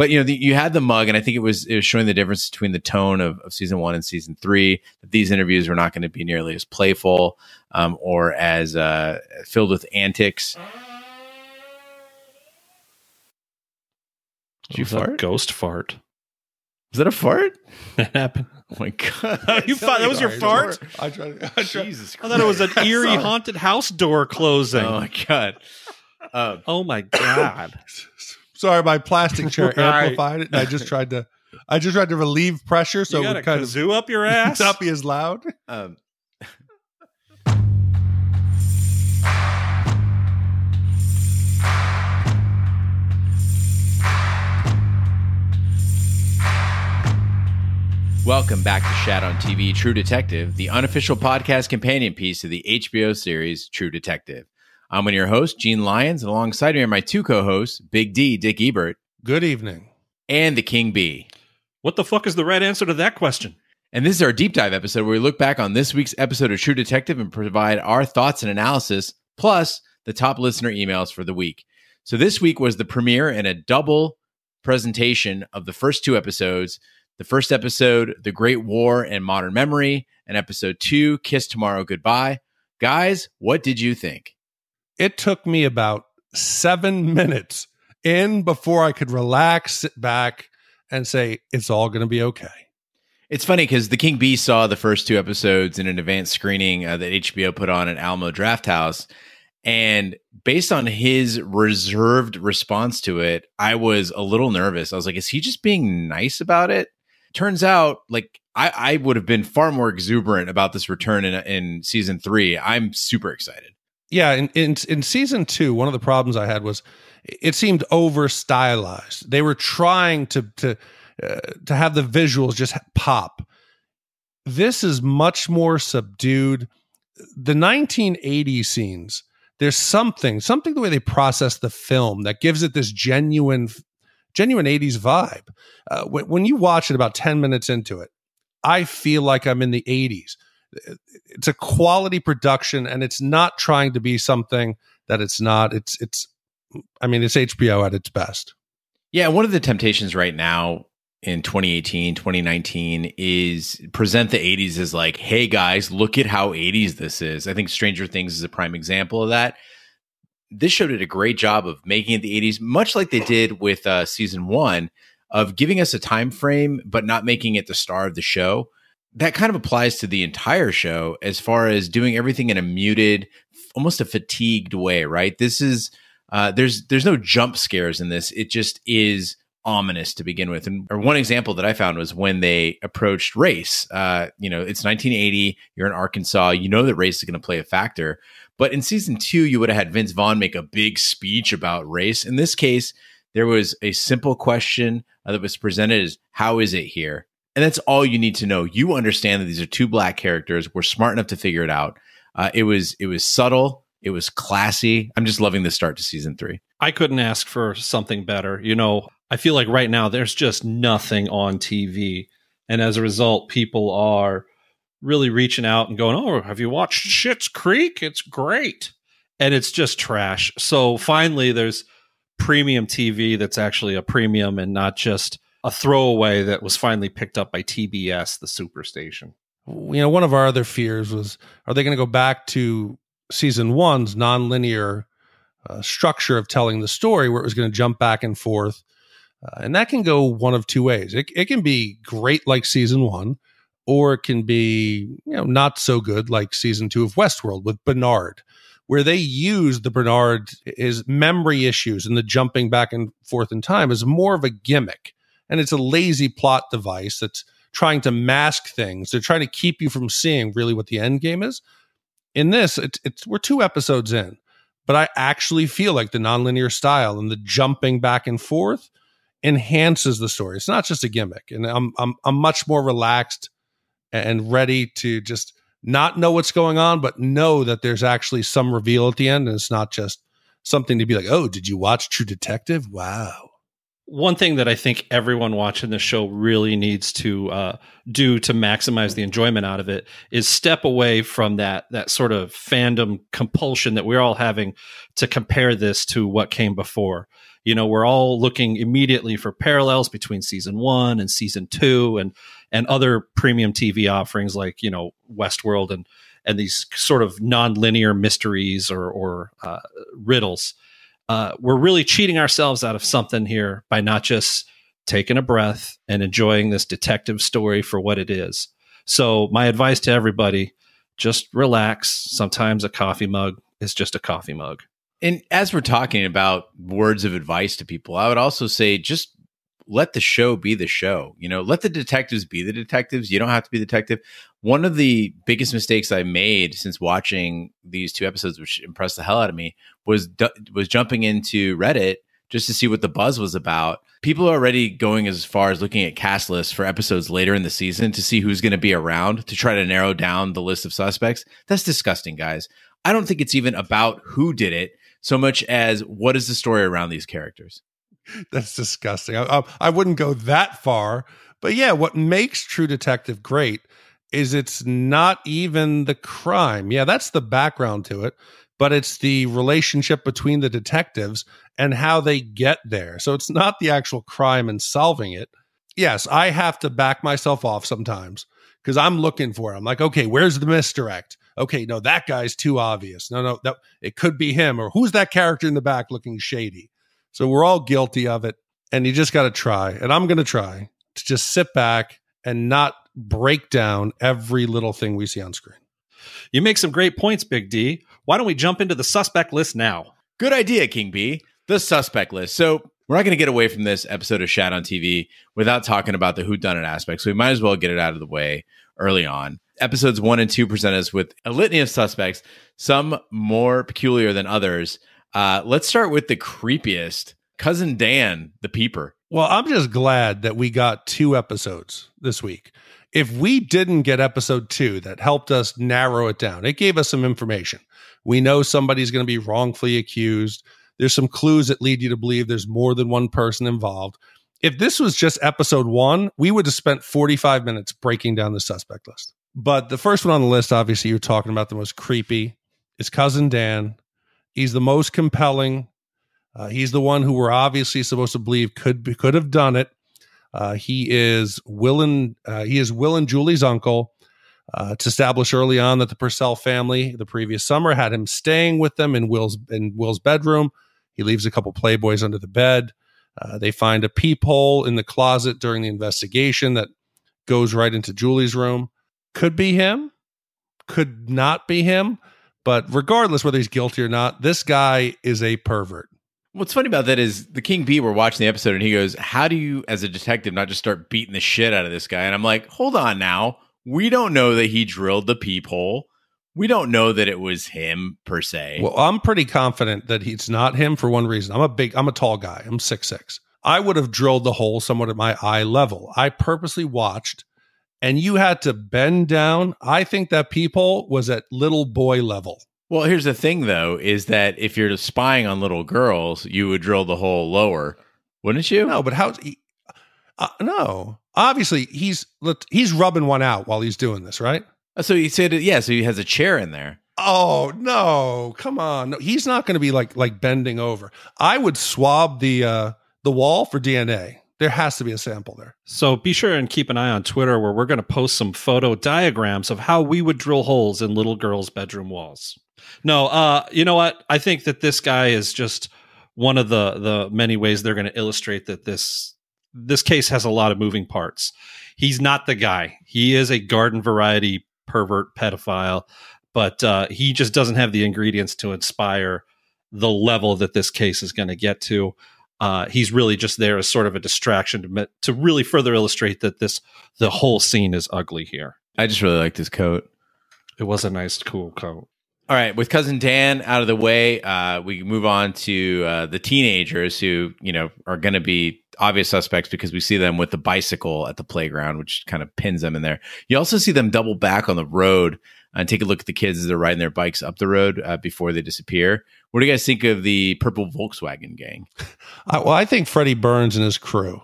But, you know, you had the mug, and I think it was showing the difference between the tone of season one and season three, that these interviews were not going to be nearly as playful or as filled with antics. Did you fart? Ghost fart. Is that a fart? That happened. Oh my God. You that was your fart? I tried. Jesus Christ. I thought it was an eerie haunted house door closing. Oh my God. Oh my God. Sorry, my plastic chair amplified it, and I just tried to relieve pressure so it would kind of zoo up your ass. Not be as loud. Welcome back to Shat on TV, True Detective, the unofficial podcast companion piece to the HBO series True Detective. I'm your host, Gene Lyons, and alongside me are my two co-hosts, Big D, Dick Ebert. Good evening. And the King B. What the fuck is the right answer to that question? And this is our deep dive episode where we look back on this week's episode of True Detective and provide our thoughts and analysis, plus the top listener emails for the week. So this week was the premiere and a double presentation of the first two episodes. The first episode, The Great War and Modern Memory, and episode 2, Kiss Tomorrow Goodbye. Guys, what did you think? It took me about 7 minutes in before I could relax, sit back, and say, it's all going to be okay. It's funny because the King B saw the first two episodes in an advanced screening that HBO put on at Alamo Draft House. And based on his reserved response to it, I was a little nervous. I was like, is he just being nice about it? Turns out, like, I would have been far more exuberant about this return in season three. I'm super excited. Yeah, in season two, one of the problems I had was it seemed over stylized. They were trying to have the visuals just pop. This is much more subdued. The 1980 scenes, there's something the way they process the film that gives it this genuine 80s vibe. When you watch it about 10 minutes into it, I feel like I'm in the 80s. It's a quality production, and it's not trying to be something that it's not. It's HBO at its best. Yeah. One of the temptations right now in 2018, 2019 is present the 80s as like, hey guys, look at how 80s this is. I think Stranger Things is a prime example of that. This show did a great job of making it the 80s, much like they did with season one, of giving us a time frame, but not making it the star of the show. That kind of applies to the entire show as far as doing everything in a muted, almost a fatigued way, right? This is, there's no jump scares in this. It just is ominous to begin with. And one example that I found was when they approached race. It's 1980, you're in Arkansas, you know that race is going to play a factor. But in season two, you would have had Vince Vaughn make a big speech about race. In this case, there was a simple question that was presented as, how is it here? And that's all you need to know. You understand that these are two black characters. We're smart enough to figure it out. It was subtle. It was classy. I'm just loving the start to season three. I couldn't ask for something better. You know, I feel like right now there's just nothing on TV. And as a result, people are really reaching out and going, oh, have you watched Schitt's Creek? It's great. And it's just trash. So finally, there's premium TV that's actually a premium and not just a throwaway that was finally picked up by TBS, the superstation. You know, one of our other fears was, are they going to go back to season one's nonlinear structure of telling the story where it was going to jump back and forth? And that can go one of two ways. It can be great like season one, or it can be, you know, not so good like season two of Westworld with Bernard, where they use his memory issues and the jumping back and forth in time as more of a gimmick. And it's a lazy plot device that's trying to mask things. They're trying to keep you from seeing really what the end game is. In this, we're two episodes in, but I actually feel like the nonlinear style and the jumping back and forth enhances the story. It's not just a gimmick. And I'm much more relaxed and ready to just not know what's going on, but know that there's actually some reveal at the end. And it's not just something to be like, oh, did you watch True Detective? Wow. One thing that I think everyone watching this show really needs to do to maximize the enjoyment out of it is step away from that sort of fandom compulsion that we're all having to compare this to what came before. You know, we're all looking immediately for parallels between season one and season two and other premium TV offerings like, you know, Westworld and these sort of non-linear mysteries or riddles. We're really cheating ourselves out of something here by not just taking a breath and enjoying this detective story for what it is. So my advice to everybody, just relax. Sometimes a coffee mug is just a coffee mug. And as we're talking about words of advice to people, I would also say just let the show be the show. You know, let the detectives be the detectives. You don't have to be the detective. One of the biggest mistakes I made since watching these two episodes, which impressed the hell out of me, was jumping into Reddit just to see what the buzz was about. People are already going as far as looking at cast lists for episodes later in the season to see who's going to be around to try to narrow down the list of suspects. That's disgusting, guys. I don't think it's even about who did it so much as what is the story around these characters. That's disgusting. I wouldn't go that far. But yeah, what makes True Detective great is it's not even the crime. Yeah, that's the background to it. But it's the relationship between the detectives and how they get there. So it's not the actual crime and solving it. Yes, I have to back myself off sometimes because I'm looking for it. I'm like, okay, where's the misdirect? Okay, no, that guy's too obvious. No, it could be him, or who's that character in the back looking shady? So we're all guilty of it, and you just got to try. And I'm going to try to just sit back and not break down every little thing we see on screen. You make some great points, Big D. Why don't we jump into the suspect list now? Good idea, King B. The suspect list. So we're not going to get away from this episode of Shat on TV without talking about the whodunit aspect. So we might as well get it out of the way early on. Episodes 1 and 2 present us with a litany of suspects, some more peculiar than others. Let's start with the creepiest, Cousin Dan, the peeper. Well, I'm just glad that we got 2 episodes this week. If we didn't get episode 2, that helped us narrow it down. It gave us some information. We know somebody's going to be wrongfully accused. There's some clues that lead you to believe there's more than one person involved. If this was just episode 1, we would have spent 45 minutes breaking down the suspect list. But the first one on the list, obviously, you're talking about the most creepy, is Cousin Dan. He's the most compelling. He's the one who we're obviously supposed to believe could have done it. He is Will and Julie's uncle. It's established early on that the Purcell family the previous summer had him staying with them in Will's bedroom. He leaves a couple Playboys under the bed. They find a peephole in the closet during the investigation that goes right into Julie's room. Could be him, could not be him, but regardless whether he's guilty or not, this guy is a pervert. What's funny about that is the King B, we're watching the episode and he goes, how do you, as a detective, not just start beating the shit out of this guy? And I'm like, hold on now. We don't know that he drilled the peephole. We don't know that it was him per se. Well, I'm pretty confident that it's not him for one reason. I'm a tall guy. I'm 6'6". I would have drilled the hole somewhat at my eye level. I purposely watched and you had to bend down. I think that peephole was at little boy level. Well, here's the thing, though, is that if you're spying on little girls, you would drill the hole lower, wouldn't you? No, but how? No, obviously he's rubbing one out while he's doing this, right? So he said, yeah. So he has a chair in there. Oh no! Come on, no, he's not going to be like bending over. I would swab the wall for DNA. There has to be a sample there. So be sure and keep an eye on Twitter where we're going to post some photo diagrams of how we would drill holes in little girls' bedroom walls. No, you know what? I think that this guy is just one of the many ways they're going to illustrate that this case has a lot of moving parts. He's not the guy. He is a garden variety pervert pedophile, but he just doesn't have the ingredients to inspire the level that this case is going to get to. He's really just there as sort of a distraction to really further illustrate that the whole scene is ugly here. I just really liked his coat. It was a nice, cool coat. All right, with Cousin Dan out of the way, we move on to the teenagers who, you know, are going to be obvious suspects because we see them with the bicycle at the playground, which kind of pins them in there. You also see them double back on the road and take a look at the kids as they're riding their bikes up the road before they disappear. What do you guys think of the purple Volkswagen gang? Well, I think Freddie Burns and his crew,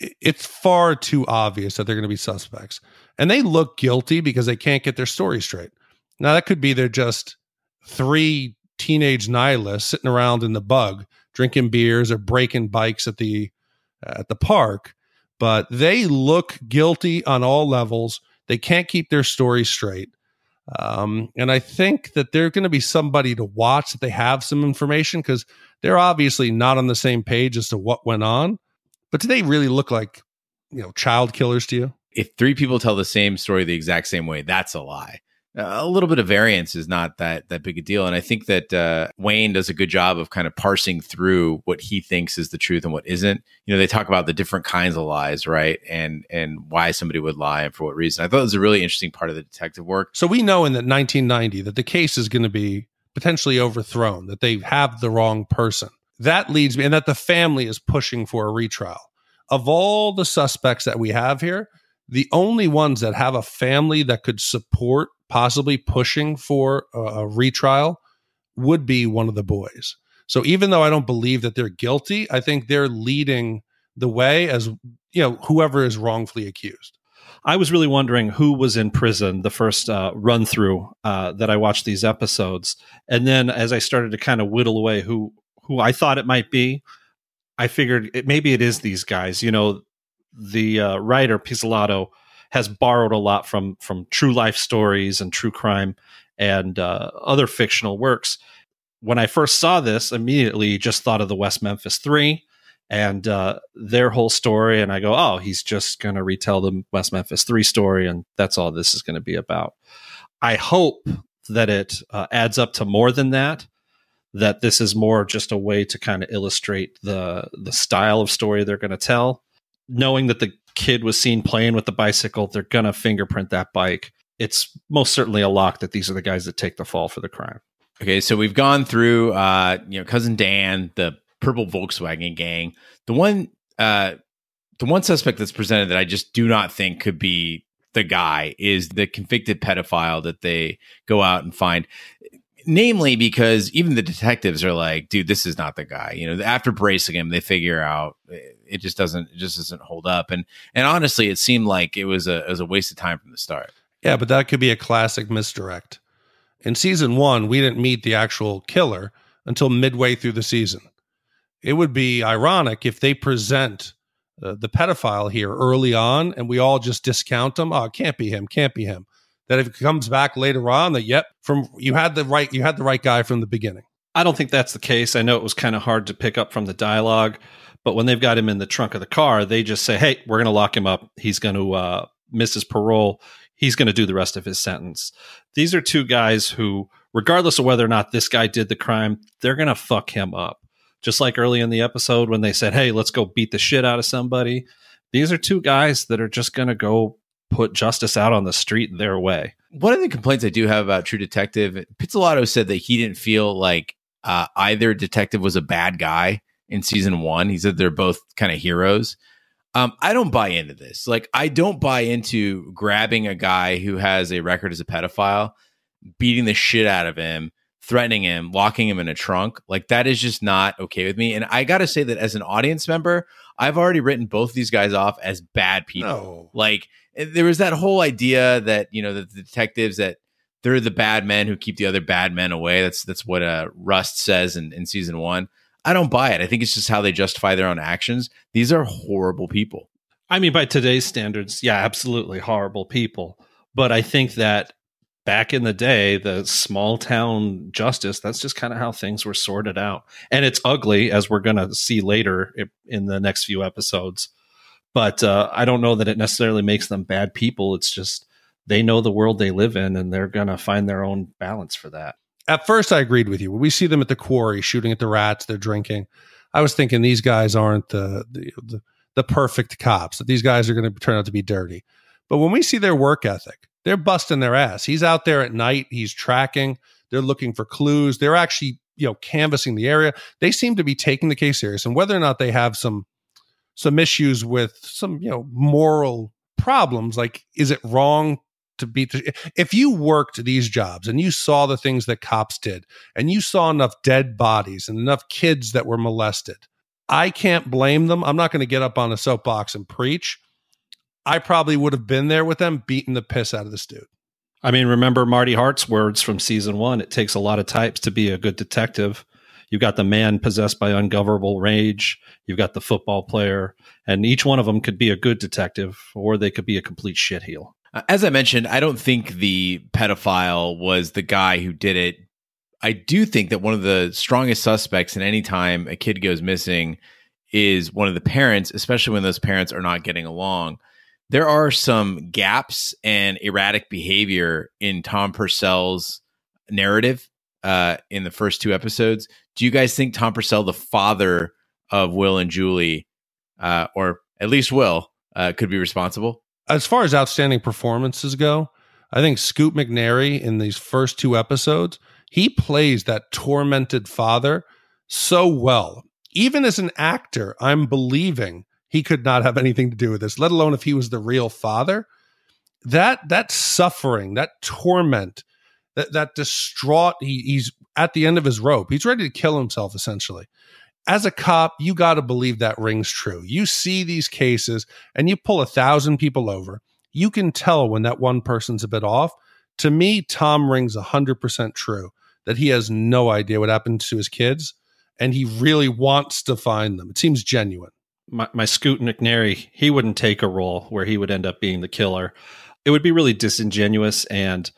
it's far too obvious that they're going to be suspects. And they look guilty because they can't get their story straight. Now, that could be they're just 3 teenage nihilists sitting around in the bug drinking beers or breaking bikes at the park. But they look guilty on all levels. They can't keep their story straight. And I think that they're going to be somebody to watch, that they have some information, because they're obviously not on the same page as to what went on. But do they really look like, you know, child killers to you? If three people tell the same story the exact same way, that's a lie. A little bit of variance is not that big a deal. And I think that Wayne does a good job of kind of parsing through what he thinks is the truth and what isn't. You know, they talk about the different kinds of lies, right? And why somebody would lie and for what reason. I thought it was a really interesting part of the detective work. So we know in that 1990 that the case is going to be potentially overthrown, that they have the wrong person. That leads me, and that the family is pushing for a retrial. Of all the suspects that we have here, the only ones that have a family that could support possibly pushing for a retrial would be one of the boys. So even though I don't believe that they're guilty, I think they're leading the way as, you know, whoever is wrongfully accused. I was really wondering who was in prison the first run through that I watched these episodes. And then as I started to kind of whittle away who I thought it might be, I figured maybe it is these guys. You know, the writer Pizzolatto has borrowed a lot from true life stories and true crime and other fictional works. When I first saw this, immediately just thought of the West Memphis Three and their whole story. And I go, oh, he's just going to retell the West Memphis Three story. And that's all this is going to be about. I hope that it adds up to more than that, that this is more just a way to kind of illustrate the style of story they're going to tell. Knowing that the kid was seen playing with the bicycle, they're going to fingerprint that bike. It's most certainly a lock that these are the guys that take the fall for the crime. Okay, so we've gone through, you know, Cousin Dan, the purple Volkswagen gang. The one suspect that's presented that I just do not think could be the guy is the convicted pedophile that they go out and find. Namely, because even the detectives are like, dude, this is not the guy. You know, after bracing him, they figure out it just doesn't hold up. And honestly, it seemed like it was a waste of time from the start. Yeah, but that could be a classic misdirect. In season one, we didn't meet the actual killer until midway through the season. It would be ironic if they present the pedophile here early on and we all just discount him. Oh, it can't be him. Can't be him. That if it comes back later on, that yep, from you had the right guy from the beginning. I don't think that's the case. I know it was kind of hard to pick up from the dialogue, but when they've got him in the trunk of the car, they just say, "Hey, we're going to lock him up. He's going to miss his parole. He's going to do the rest of his sentence." These are two guys who, regardless of whether or not this guy did the crime, they're going to fuck him up. Just like early in the episode when they said, "Hey, let's go beat the shit out of somebody." These are two guys that are just going to go put justice out on the street their way. One of the complaints I do have about True Detective, Pizzolatto said that he didn't feel like either detective was a bad guy in season one. He said they're both kind of heroes. I don't buy into this. Like, I don't buy into grabbing a guy who has a record as a pedophile, beating the shit out of him, threatening him, locking him in a trunk. Like, that is just not okay with me. And I got to say that as an audience member, I've already written both these guys off as bad people. No. Like, there was that whole idea that, you know, the detectives, that they're the bad men who keep the other bad men away. That's what Rust says in season one. I don't buy it. I think it's just how they justify their own actions. These are horrible people. I mean, by today's standards, yeah, absolutely horrible people. But I think that back in the day, the small town justice, that's just kind of how things were sorted out. And it's ugly, as we're going to see later in the next few episodes. But I don't know that it necessarily makes them bad people. It's just they know the world they live in, and they're going to find their own balance for that. At first, I agreed with you. When we see them at the quarry shooting at the rats, they're drinking. I was thinking these guys aren't the perfect cops, that these guys are going to turn out to be dirty. But when we see their work ethic, they're busting their ass. He's out there at night. He's tracking. They're looking for clues. They're actually, you know, canvassing the area. They seem to be taking the case serious. And whether or not they have some issues with some, you know, moral problems. Like, is it wrong to beat if you worked these jobs and you saw the things that cops did and you saw enough dead bodies and enough kids that were molested, I can't blame them. I'm not going to get up on a soapbox and preach. I probably would have been there with them beating the piss out of this dude. I mean, remember Marty Hart's words from season one, it takes a lot of types to be a good detective. You've got the man possessed by ungovernable rage. You've got the football player. And each one of them could be a good detective, or they could be a complete shitheel. As I mentioned, I don't think the pedophile was the guy who did it. I do think that one of the strongest suspects in any time a kid goes missing is one of the parents, especially when those parents are not getting along. There are some gaps and erratic behavior in Tom Purcell's narrative in the first two episodes. Do you guys think Tom Purcell, the father of Will and Julie, or at least Will, could be responsible? As far as outstanding performances go, I think Scoot McNairy in these first two episodes, he plays that tormented father so well. Even as an actor, I'm believing he could not have anything to do with this, let alone if he was the real father. That suffering, that torment, that distraught, he's at the end of his rope. He's ready to kill himself, essentially. As a cop, you got to believe that rings true. You see these cases and you pull 1,000 people over. You can tell when that one person's a bit off. To me, Tom rings 100% true that he has no idea what happened to his kids and he really wants to find them. It seems genuine. My Scoot McNairy, he wouldn't take a role where he would end up being the killer. It would be really disingenuous and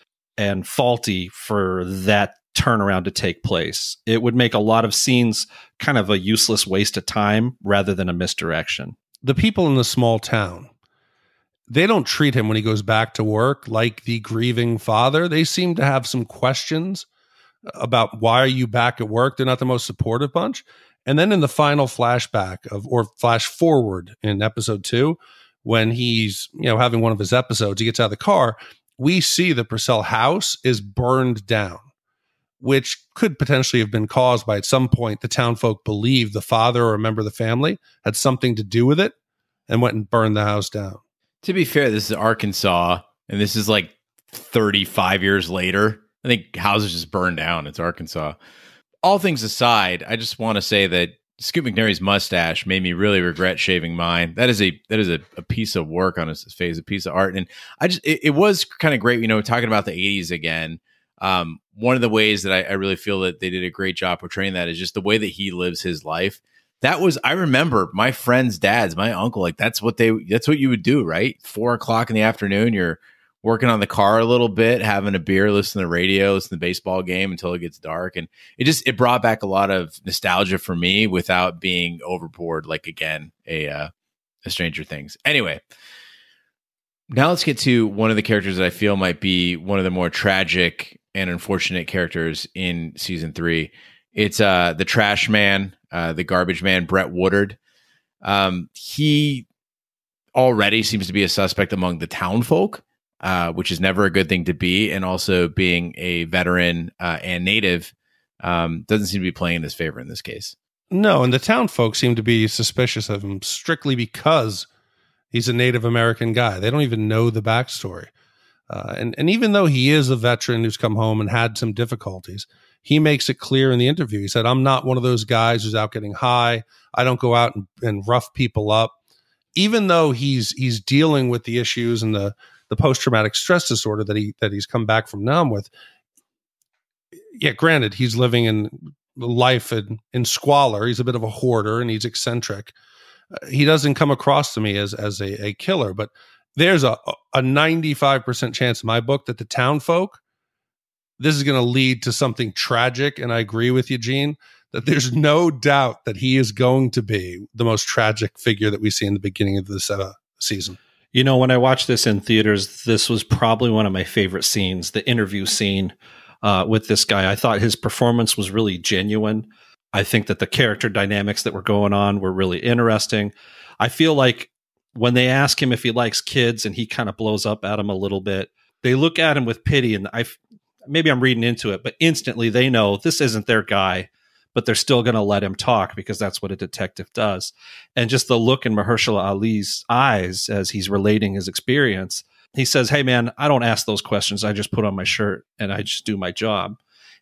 faulty for that turnaround to take place. It would make a lot of scenes kind of a useless waste of time rather than a misdirection. The people in the small town, they don't treat him when he goes back to work like the grieving father. They seem to have some questions about why are you back at work? They're not the most supportive bunch. And then in the final flashback flash forward in episode 2, when he's, having one of his episodes, he gets out of the car, we see the Purcell house is burned down, which could potentially have been caused by, at some point, the townfolk believed the father or a member of the family had something to do with it and went and burned the house down. To be fair, this is Arkansas, and this is like 35 years later. I think houses just burn down. It's Arkansas. All things aside, I just want to say that Scoot McNairy's mustache made me really regret shaving mine. That is a piece of work on his face, a piece of art. And it was kind of great, talking about the 80s again. One of the ways that I really feel that they did a great job portraying that is just the way that he lives his life. I remember my friend's dads, my uncle, like that's what you would do, right? 4 o'clock in the afternoon, you're working on the car a little bit, having a beer, listening to the radio, listening to the baseball game until it gets dark. And it brought back a lot of nostalgia for me without being overboard. Like, again, a Stranger Things. Anyway, now let's get to one of the characters that I feel might be one of the more tragic and unfortunate characters in season 3. It's the trash man, the garbage man, Brett Woodard. He already seems to be a suspect among the townfolk, which is never a good thing to be. And also being a veteran and native doesn't seem to be playing in his favor in this case. No, and the townfolk seem to be suspicious of him strictly because he's a Native American guy. They don't even know the backstory. And even though he is a veteran who's come home and had some difficulties, he makes it clear in the interview. He said, I'm not one of those guys who's out getting high. I don't go out and rough people up. Even though he's dealing with the issues and the post-traumatic stress disorder that he's come back from Nam with. Yeah, granted, he's living in life in squalor. He's a bit of a hoarder and he's eccentric. He doesn't come across to me as a killer, but there's a 95% chance in my book that the town folk, this is going to lead to something tragic. And I agree with you, Gene, that there's no doubt that he is going to be the most tragic figure that we see in the beginning of this season. When I watched this in theaters, this was probably one of my favorite scenes, the interview scene with this guy. I thought his performance was really genuine. I think that the character dynamics that were going on were really interesting. I feel like when they ask him if he likes kids and he kind of blows up at him a little bit, they look at him with pity. And maybe I'm reading into it, but instantly they know this isn't their guy, but they're still going to let him talk because that's what a detective does. And just the look in Mahershala Ali's eyes as he's relating his experience, he says, hey, man, I don't ask those questions. I just put on my shirt and I just do my job.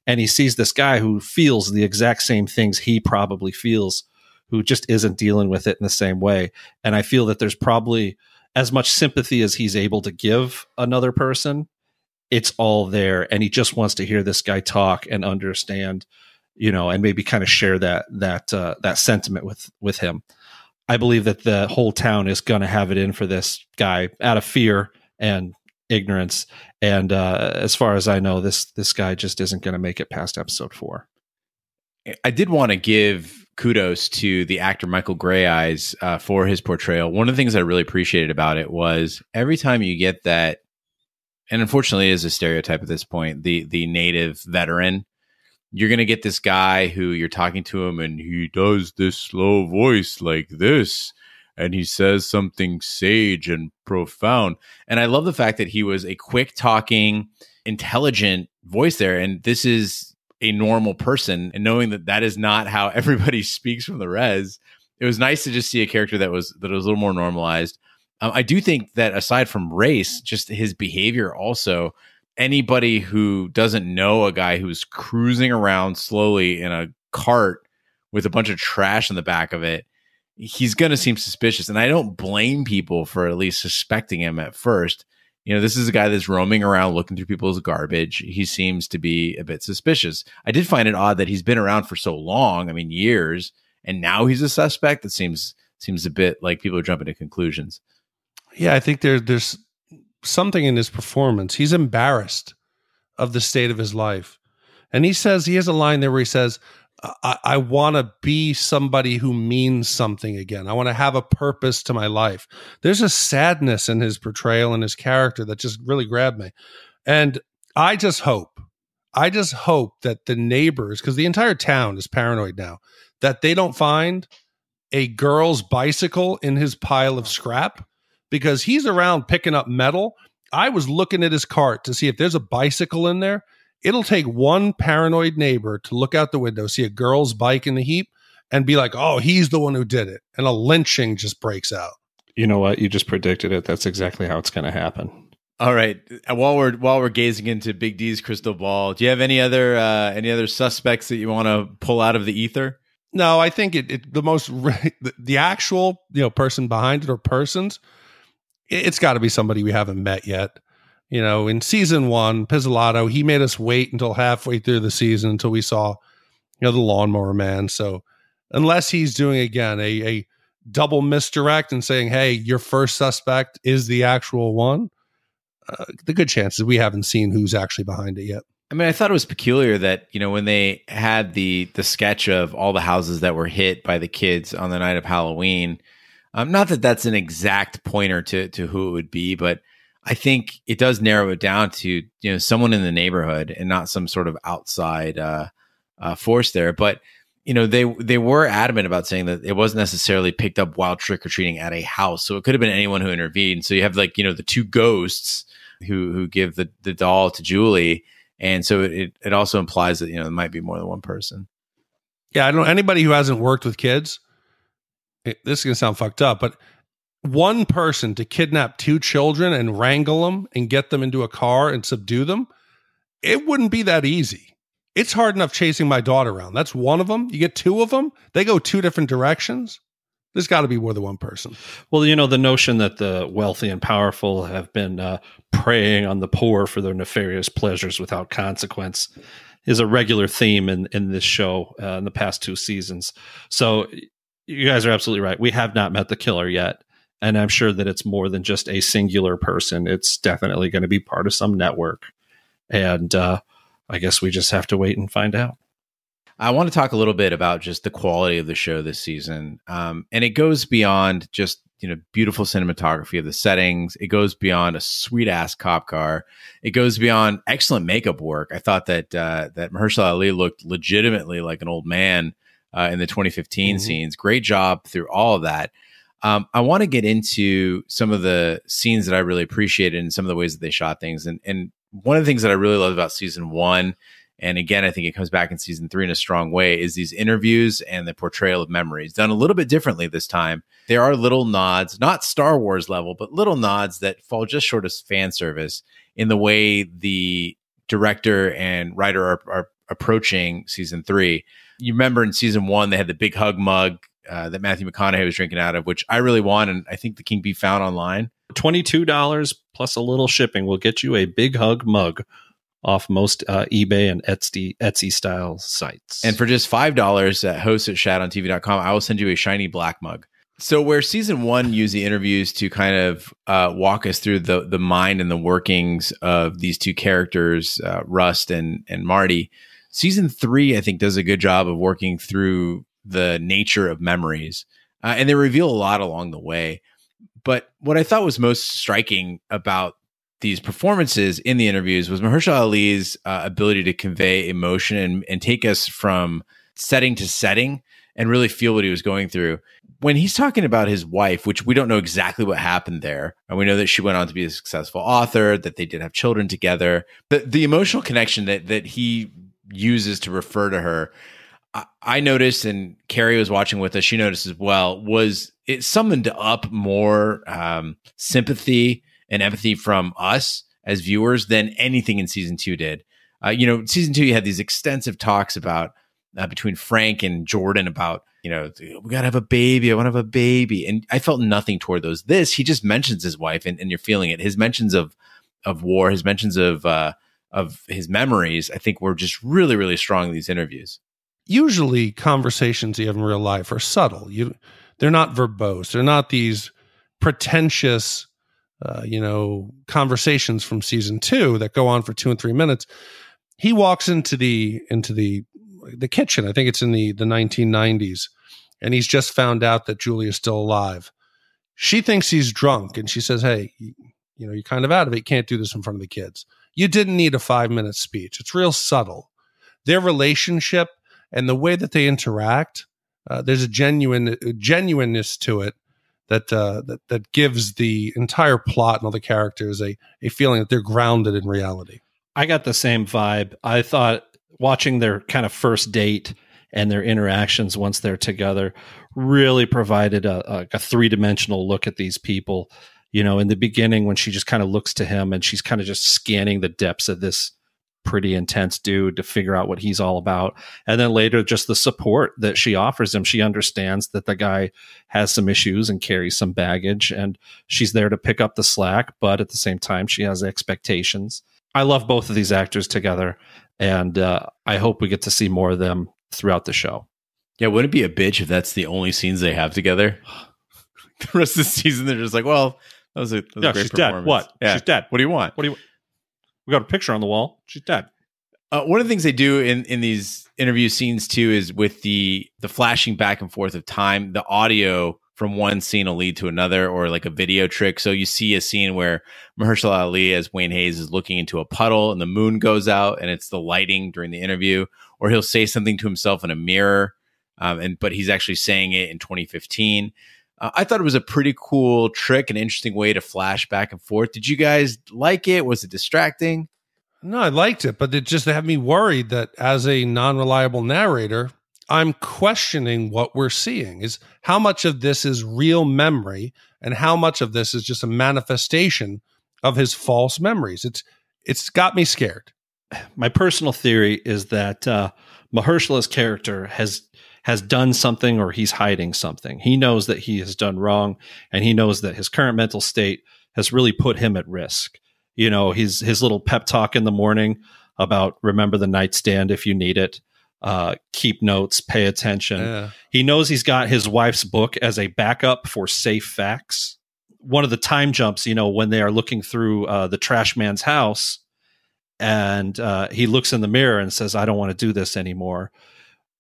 And he sees this guy who feels the exact same things he probably feels, who just isn't dealing with it in the same way. And I feel that there's probably as much sympathy as he's able to give another person. It's all there. And he just wants to hear this guy talk and understand you know, and maybe kind of share that sentiment with him. I believe that the whole town is going to have it in for this guy out of fear and ignorance. And as far as I know, this guy just isn't going to make it past episode 4. I did want to give kudos to the actor Michael Gray Eyes for his portrayal. One of the things I really appreciated about it was every time you get that, and unfortunately it is a stereotype at this point, the native veteran, you're going to get this guy who you're talking to him and he does this slow voice like this, and he says something sage and profound. And I love the fact that he was a quick talking, intelligent voice there. And this is a normal person. And knowing that that is not how everybody speaks from the res, it was nice to just see a character that was a little more normalized. I do think that aside from race, just his behavior also, anybody who doesn't know a guy who's cruising around slowly in a cart with a bunch of trash in the back of it, he's going to seem suspicious. And I don't blame people for at least suspecting him at first. You know, this is a guy that's roaming around looking through people's garbage. He seems to be a bit suspicious. I did find it odd that he's been around for so long, I mean, years, and now he's a suspect. That seems a bit like people are jumping to conclusions. Yeah, I think there's something in his performance. He's embarrassed of the state of his life. And he has a line there where he says, I want to be somebody who means something again. I want to have a purpose to my life. There's a sadness in his portrayal and his character that just really grabbed me. And I just hope that the neighbors, because the entire town is paranoid now, that they don't find a girl's bicycle in his pile of scrap. Because he's around picking up metal. I was looking at his cart to see if there's a bicycle in there. It'll take one paranoid neighbor to look out the window, see a girl's bike in the heap, and be like, oh, he's the one who did it. And a lynching just breaks out. You know what? You just predicted it. That's exactly how it's going to happen. All right. While we're gazing into Big D's crystal ball, do you have any other suspects that you want to pull out of the ether? No, I think the actual, you know, person behind it or persons, it's got to be somebody we haven't met yet. You know, in season 1, Pizzolatto, he made us wait until halfway through the season until we saw, you know, the lawnmower man. So unless he's doing, again, a double misdirect and saying, hey, your first suspect is the actual one, the good chance is we haven't seen who's actually behind it yet. I mean, I thought it was peculiar that, you know, when they had the sketch of all the houses that were hit by the kids on the night of Halloween, not that that's an exact pointer to who it would be, but I think it does narrow it down to, you know, someone in the neighborhood and not some sort of outside force there. But, you know, they were adamant about saying that it wasn't necessarily picked up while trick-or-treating at a house. So it could have been anyone who intervened. So you have, like, you know, the two ghosts who give the doll to Julie. And so it also implies that, you know, it might be more than one person. Yeah, I don't know. Anybody who hasn't worked with kids, this is going to sound fucked up, but one person to kidnap 2 children and wrangle them and get them into a car and subdue them, it wouldn't be that easy. It's hard enough chasing my daughter around. That's one of them. You get 2 of them. They go 2 different directions. There's got to be more than one person. Well, you know, the notion that the wealthy and powerful have been preying on the poor for their nefarious pleasures without consequence is a regular theme in this show in the past 2 seasons. So you guys are absolutely right. We have not met the killer yet. And I'm sure that it's more than just a singular person. It's definitely going to be part of some network. And I guess we just have to wait and find out. I want to talk a little bit about just the quality of the show this season. And it goes beyond just, you know, beautiful cinematography of the settings. It goes beyond a sweet ass cop car. It goes beyond excellent makeup work. I thought that Mahershala Ali looked legitimately like an old man in the 2015 scenes. Great job through all of that. I want to get into some of the scenes that I really appreciated and some of the ways that they shot things. And one of the things that I really love about season 1, and again, I think it comes back in season 3 in a strong way, is these interviews and the portrayal of memories done a little bit differently this time. There are little nods, not Star Wars level, but little nods that fall just short of fan service in the way the director and writer are approaching season 3. You remember in season 1, they had the big hug mug that Matthew McConaughey was drinking out of, which I really want. And I think the King B found online. $22 plus a little shipping will get you a big hug mug off most eBay and Etsy style sites. And for just $5 at host@shadontv.com, I will send you a shiny black mug. So where season one used the interviews to kind of walk us through the mind and the workings of these two characters, Rust and Marty, season three, I think, does a good job of working through the nature of memories. And they reveal a lot along the way. But what I thought was most striking about these performances in the interviews was Mahershala Ali's ability to convey emotion and take us from setting to setting and really feel what he was going through. When he's talking about his wife, which we don't know exactly what happened there, and we know that she went on to be a successful author, that they did have children together, but the emotional connection that he uses to refer to her, I noticed, and Carrie was watching with us, she noticed as well, was it summoned up more sympathy and empathy from us as viewers than anything in season two did. Season two, you had these extensive talks about between Frank and Jordan about, we got to have a baby. I want to have a baby. And I felt nothing toward those. This, he just mentions his wife and you're feeling it. His mentions of war, his mentions of his memories, I think were just really, really strong in these interviews. Usually conversations you have in real life are subtle. They're not verbose. They're not these pretentious, conversations from season two that go on for 2 and 3 minutes. He walks into the kitchen. I think it's in the 1990s, and he's just found out that Julie is still alive. She thinks he's drunk, and she says, "Hey, you're kind of out of it. You can't do this in front of the kids. You didn't need a 5-minute speech." It's real subtle. Their relationship and the way that they interact, there's a genuineness to it that gives the entire plot and all the characters a feeling that they're grounded in reality. I got the same vibe. I thought, watching their kind of first date and their interactions once they're together really provided a three-dimensional look at these people. In the beginning, when she just kind of looks to him and she's kind of just scanning the depths of this pretty intense dude to figure out what he's all about. And then later, just the support that she offers him. She understands that the guy has some issues and carries some baggage, and she's there to pick up the slack. But at the same time, she has expectations. I love both of these actors together, and I hope we get to see more of them throughout the show. Yeah, wouldn't it be a bitch if that's the only scenes they have together? The rest of the season, they're just like, well, that was a great she's performance. Dead. What? Yeah. She's dead. What do you want? We got a picture on the wall. She's dead. One of the things they do in these interview scenes, too, is with the flashing back and forth of time, the audio from one scene will lead to another, or like a video trick. So you see a scene where Mahershala Ali as Wayne Hayes is looking into a puddle and the moon goes out, and it's the lighting during the interview, or he'll say something to himself in a mirror. But he's actually saying it in 2015. I thought it was a pretty cool trick, an interesting way to flash back and forth. Did you guys like it? Was it distracting? No, I liked it, but it just had me worried that as a non-reliable narrator, I'm questioning what we're seeing is how much of this is real memory and how much of this is just a manifestation of his false memories. It's got me scared. My personal theory is that Mahershala's character has done something, or he's hiding something. He knows that he has done wrong, and he knows that his current mental state has really put him at risk. His little pep talk in the morning about remember the nightstand if you need it. Keep notes, pay attention. Yeah. He knows he's got his wife's book as a backup for safe facts. One of the time jumps, when they are looking through the trash man's house, and he looks in the mirror and says, I don't want to do this anymore.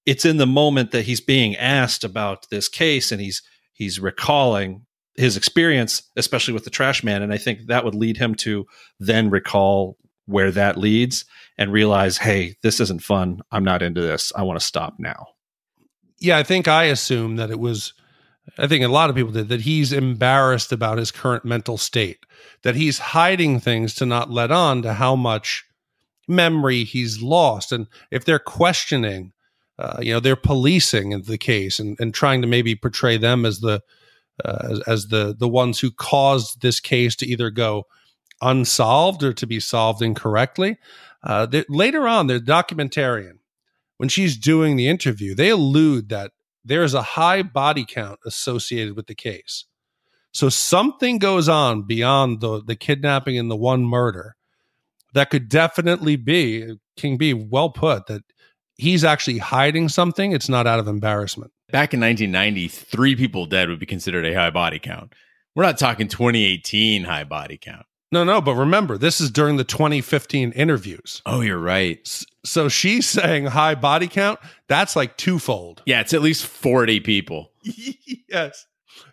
It's in the moment that he's being asked about this case, and he's recalling his experience, especially with the trash man. And I think that would lead him to then recall where that leads and realize, hey, this isn't fun. I'm not into this. I want to stop now. Yeah, I think I assume that I think a lot of people did, that he's embarrassed about his current mental state, that he's hiding things to not let on to how much memory he's lost. And if they're questioning, they're policing the case and trying to maybe portray them as the ones who caused this case to either go unsolved or to be solved incorrectly. Later on, the documentarian, when she's doing the interview, they allude that there is a high body count associated with the case. So something goes on beyond the kidnapping and the one murder that could definitely be, King B, well put, that he's actually hiding something. It's not out of embarrassment. Back in 1990, 3 people dead would be considered a high body count. We're not talking 2018 high body count. No, but remember, this is during the 2015 interviews. Oh, you're right. So she's saying high body count. That's like twofold. Yeah, it's at least 40 people. Yes.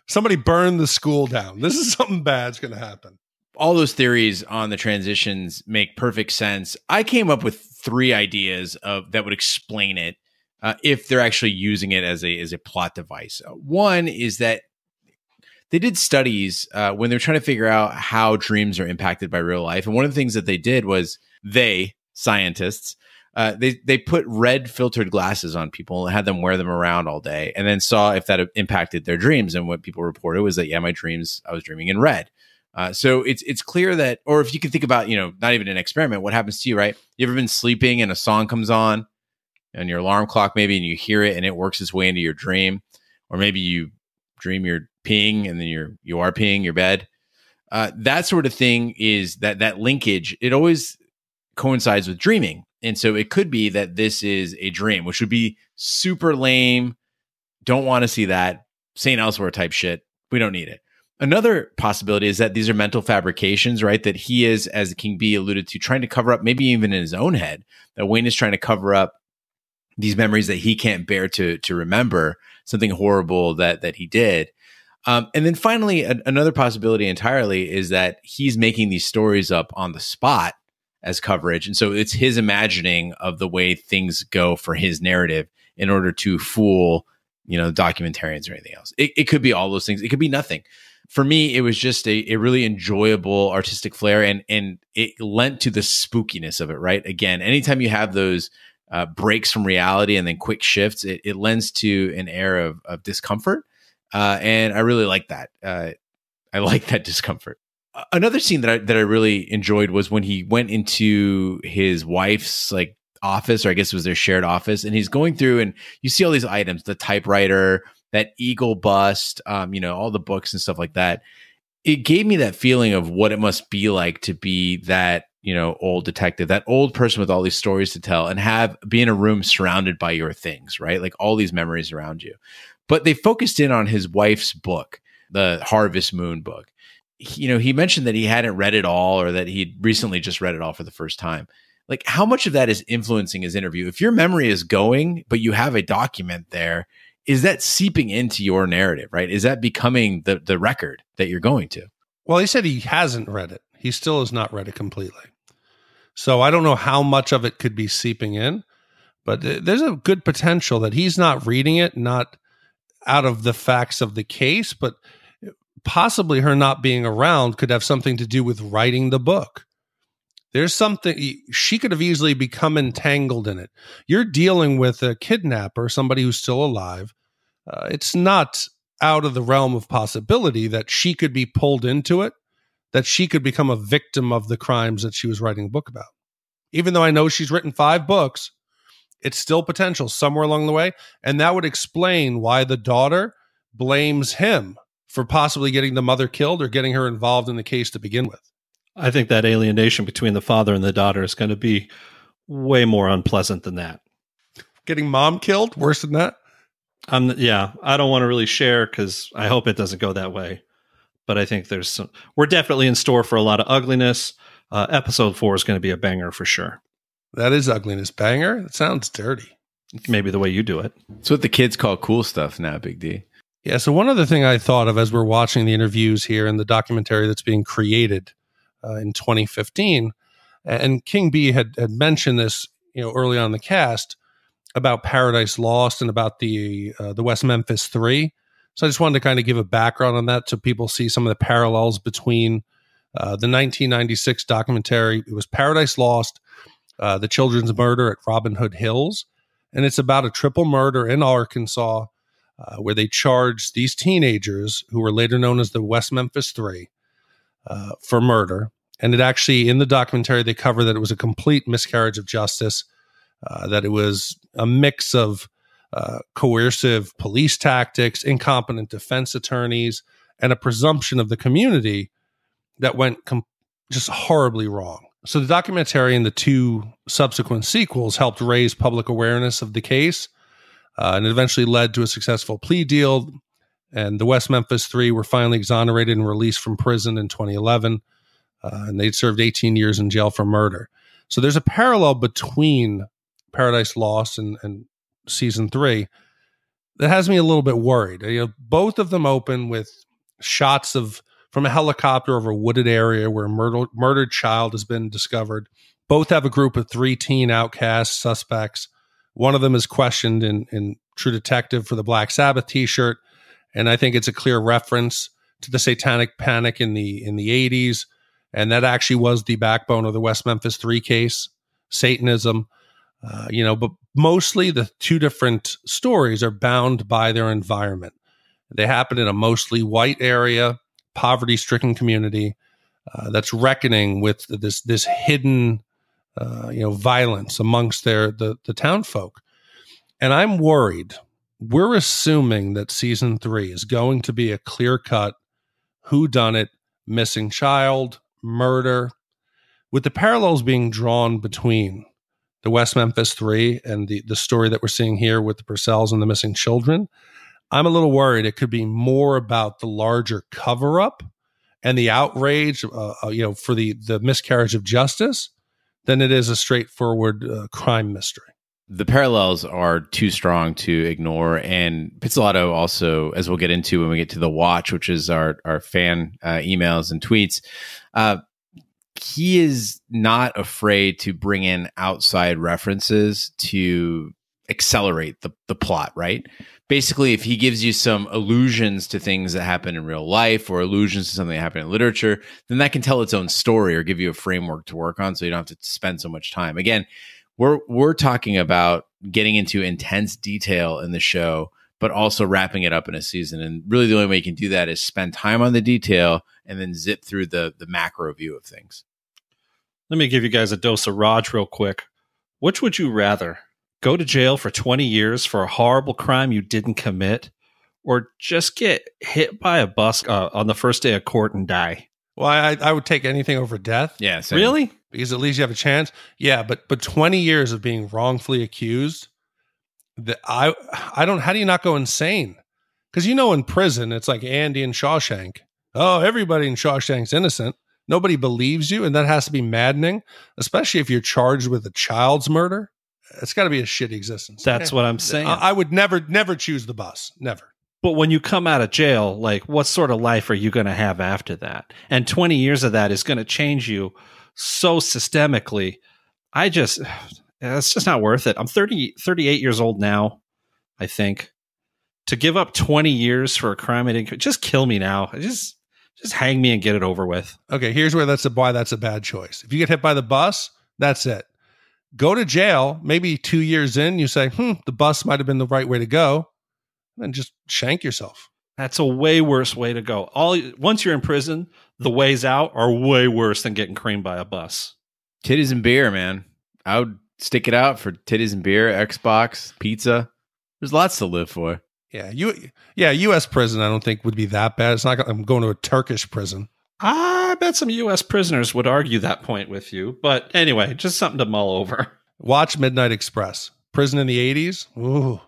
Somebody burned the school down. This is something bad's going to happen. All those theories on the transitions make perfect sense. I came up with 3 ideas that would explain it if they're actually using it as a plot device. One is that they did studies when they're trying to figure out how dreams are impacted by real life. And one of the things that they did was scientists, they put red filtered glasses on people and had them wear them around all day and then saw if that impacted their dreams. And what people reported was that, yeah, my dreams, I was dreaming in red. So it's clear that, or if you can think about, not even an experiment, what happens to you, right? You ever been sleeping and a song comes on and your alarm clock maybe, and you hear it and it works its way into your dream, or maybe you dream you're peeing and then you are peeing your bed. That sort of thing is that linkage, it always coincides with dreaming. And so it could be that this is a dream, which would be super lame. Don't want to see that. St. Elsewhere type shit. We don't need it. Another possibility is that these are mental fabrications, right? That he is, as King B alluded to, trying to cover up, maybe even in his own head, that Wayne is trying to cover up these memories that he can't bear to remember, something horrible that he did. And then finally, another possibility entirely is that he's making these stories up on the spot as coverage. And so it's his imagining of the way things go for his narrative in order to fool, documentarians or anything else. It could be all those things. It could be nothing. For me, it was just a really enjoyable artistic flair, and it lent to the spookiness of it, right? Again, anytime you have those breaks from reality and then quick shifts, it lends to an air of discomfort, and I really like that. I like that discomfort. Another scene that I really enjoyed was when he went into his wife's office, or I guess it was their shared office, and he's going through, and you see all these items: the typewriter, that eagle bust, all the books and stuff like that. It gave me that feeling of what it must be like to be that, old detective, that old person with all these stories to tell, and be in a room surrounded by your things, right? Like all these memories around you. But they focused in on his wife's book, the Harvest Moon book. He mentioned that he hadn't read it all, or that he'd recently just read it all for the first time. Like, how much of that is influencing his interview? If your memory is going, but you have a document there, is that seeping into your narrative, right? Is that becoming the record that you're going to? Well, he said he hasn't read it. He still has not read it completely. So I don't know how much of it could be seeping in, but there's a good potential that he's not reading it, not out of the facts of the case, but possibly her not being around could have something to do with writing the book. There's something, she could have easily become entangled in it. You're dealing with a kidnapper, somebody who's still alive. It's not out of the realm of possibility that she could be pulled into it, that she could become a victim of the crimes that she was writing a book about. Even though I know she's written 5 books, it's still potential somewhere along the way. And that would explain why the daughter blames him for possibly getting the mother killed or getting her involved in the case to begin with. I think that alienation between the father and the daughter is going to be way more unpleasant than that. Getting mom killed? Worse than that? Yeah, I don't want to really share because I hope it doesn't go that way. But I think we're definitely in store for a lot of ugliness. Episode 4 is going to be a banger for sure. That is ugliness. Banger? That sounds dirty. Maybe the way you do it. It's what the kids call cool stuff now, Big D. Yeah, so one other thing I thought of as we're watching the interviews here and the documentary that's being created in 2015, and King B had mentioned this, early on in the cast about Paradise Lost and about the West Memphis 3. So I just wanted to kind of give a background on that so people see some of the parallels between the 1996 documentary. It was Paradise Lost, the children's murder at Robin Hood Hills, and it's about a triple murder in Arkansas where they charged these teenagers who were later known as the West Memphis 3. For murder. And it actually, in the documentary, they cover that it was a complete miscarriage of justice, that it was a mix of coercive police tactics, incompetent defense attorneys, and a presumption of the community that went just horribly wrong. So the documentary and the two subsequent sequels helped raise public awareness of the case, and it eventually led to a successful plea deal. And the West Memphis Three were finally exonerated and released from prison in 2011, and they'd served 18 years in jail for murder. So there's a parallel between Paradise Lost and Season 3 that has me a little bit worried. You know, both of them open with shots of from a helicopter over a wooded area where a murdered child has been discovered. Both have a group of three teen outcast suspects. One of them is questioned in True Detective for the Black Sabbath t-shirt. And I think it's a clear reference to the satanic panic in the 80s. And that actually was the backbone of the West Memphis Three case, Satanism. You know, but mostly the two different stories are bound by their environment. They happen in a mostly white area, poverty-stricken community that's reckoning with this hidden, violence amongst the town folk. And I'm worried. We're assuming that Season 3 is going to be a clear-cut whodunit, missing child, murder, with the parallels being drawn between the West Memphis Three and the story that we're seeing here with the Purcells and the missing children. I'm a little worried it could be more about the larger cover up and the outrage, for the miscarriage of justice than it is a straightforward crime mystery. The parallels are too strong to ignore. And Pizzolatto also, as we'll get into when we get to The Watch, which is our fan emails and tweets, he is not afraid to bring in outside references to accelerate the plot, right? Basically, if he gives you some allusions to things that happen in real life or allusions to something that happened in literature, then that can tell its own story or give you a framework to work on so you don't have to spend so much time. Again, we're talking about getting into intense detail in the show, but also wrapping it up in a season. And really the only way you can do that is spend time on the detail and then zip through the macro view of things. Let me give you guys a dose of Raj real quick. Which would you rather? Go to jail for 20 years for a horrible crime you didn't commit, or just get hit by a bus on the first day of court and die? Well, I would take anything over death. Yeah, same. Really? Because at least you have a chance. Yeah, but 20 years of being wrongfully accused, how do you not go insane? Because in prison, it's like Andy in Shawshank. Oh, everybody in Shawshank's innocent. Nobody believes you, and that has to be maddening, especially if you're charged with a child's murder. It's got to be a shitty existence. That's what I'm saying. I would never choose the bus. Never. But when you come out of jail, like, what sort of life are you going to have after that? And 20 years of that is going to change you so systemically. It's just not worth it. I'm 38 years old now, I think. To give up 20 years for a crime I didn't commit, just kill me now. Just hang me and get it over with. Okay, here's why that's a bad choice. If you get hit by the bus, that's it. Go to jail, maybe 2 years in, you say, the bus might have been the right way to go, and then just shank yourself. That's a way worse way to go. Once you're in prison, the ways out are way worse than getting creamed by a bus. Titties and beer, man. I would stick it out for titties and beer, Xbox, pizza. There's lots to live for. Yeah, U.S. prison I don't think would be that bad. It's not. I'm going to a Turkish prison. I bet some U.S. prisoners would argue that point with you. But anyway, just something to mull over. Watch Midnight Express. Prison in the 80s. Ooh.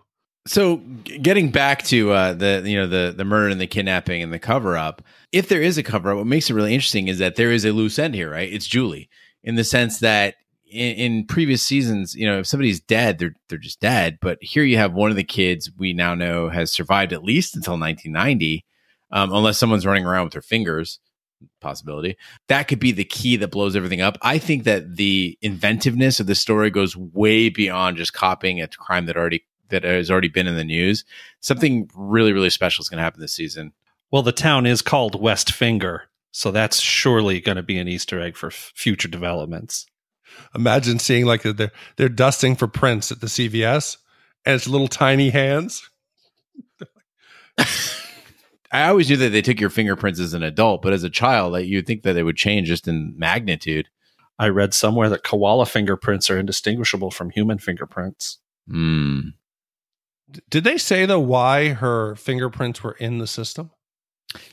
So getting back to the murder and the kidnapping and the cover-up, if there is a cover-up, what makes it really interesting is that there is a loose end here, right? It's Julie, in the sense that in previous seasons, if somebody's dead, they're just dead. But here you have one of the kids we now know has survived at least until 1990, unless someone's running around with their fingers. Possibility. That could be the key that blows everything up. I think that the inventiveness of the story goes way beyond just copying a crime that has already been in the news. Something really, really special is going to happen this season. Well, the town is called West Finger, so that's surely going to be an Easter egg for future developments. Imagine seeing like they're dusting for prints at the CVS and it's little tiny hands. I always knew that they took your fingerprints as an adult, but as a child, that you'd think that they would change just in magnitude. I read somewhere that koala fingerprints are indistinguishable from human fingerprints. Mm. Did they say, though, why her fingerprints were in the system?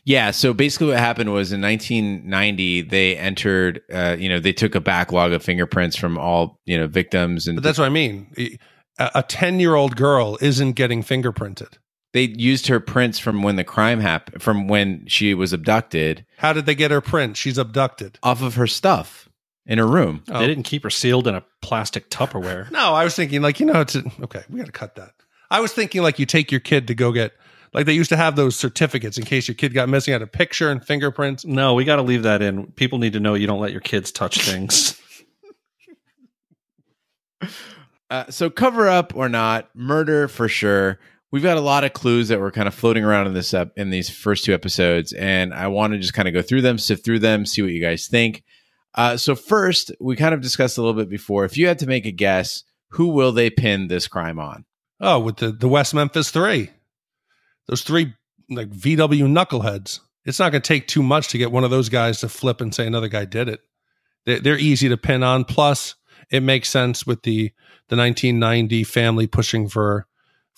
Yeah. So basically what happened was in 1990, they entered, they took a backlog of fingerprints from all, victims. And but that's what I mean. A 10-year-old girl isn't getting fingerprinted. They used her prints from when the crime happened, from when she was abducted. How did they get her print? She's abducted. Off of her stuff in her room. Oh. They didn't keep her sealed in a plastic Tupperware. No, I was thinking okay, we got to cut that. I was thinking you take your kid to go get, they used to have those certificates in case your kid got missing out a picture and fingerprints. No, we got to leave that in. People need to know you don't let your kids touch things. So cover up or not, murder for sure. We've got a lot of clues that were kind of floating around in these first two episodes, and I want to just kind of go through them, sift through them, see what you guys think. So first, we kind of discussed a little bit before. If you had to make a guess, who will they pin this crime on? Oh, with the West Memphis Three, those three VW knuckleheads. It's not going to take too much to get one of those guys to flip and say another guy did it. They're easy to pin on. Plus, it makes sense with the 1990 family pushing for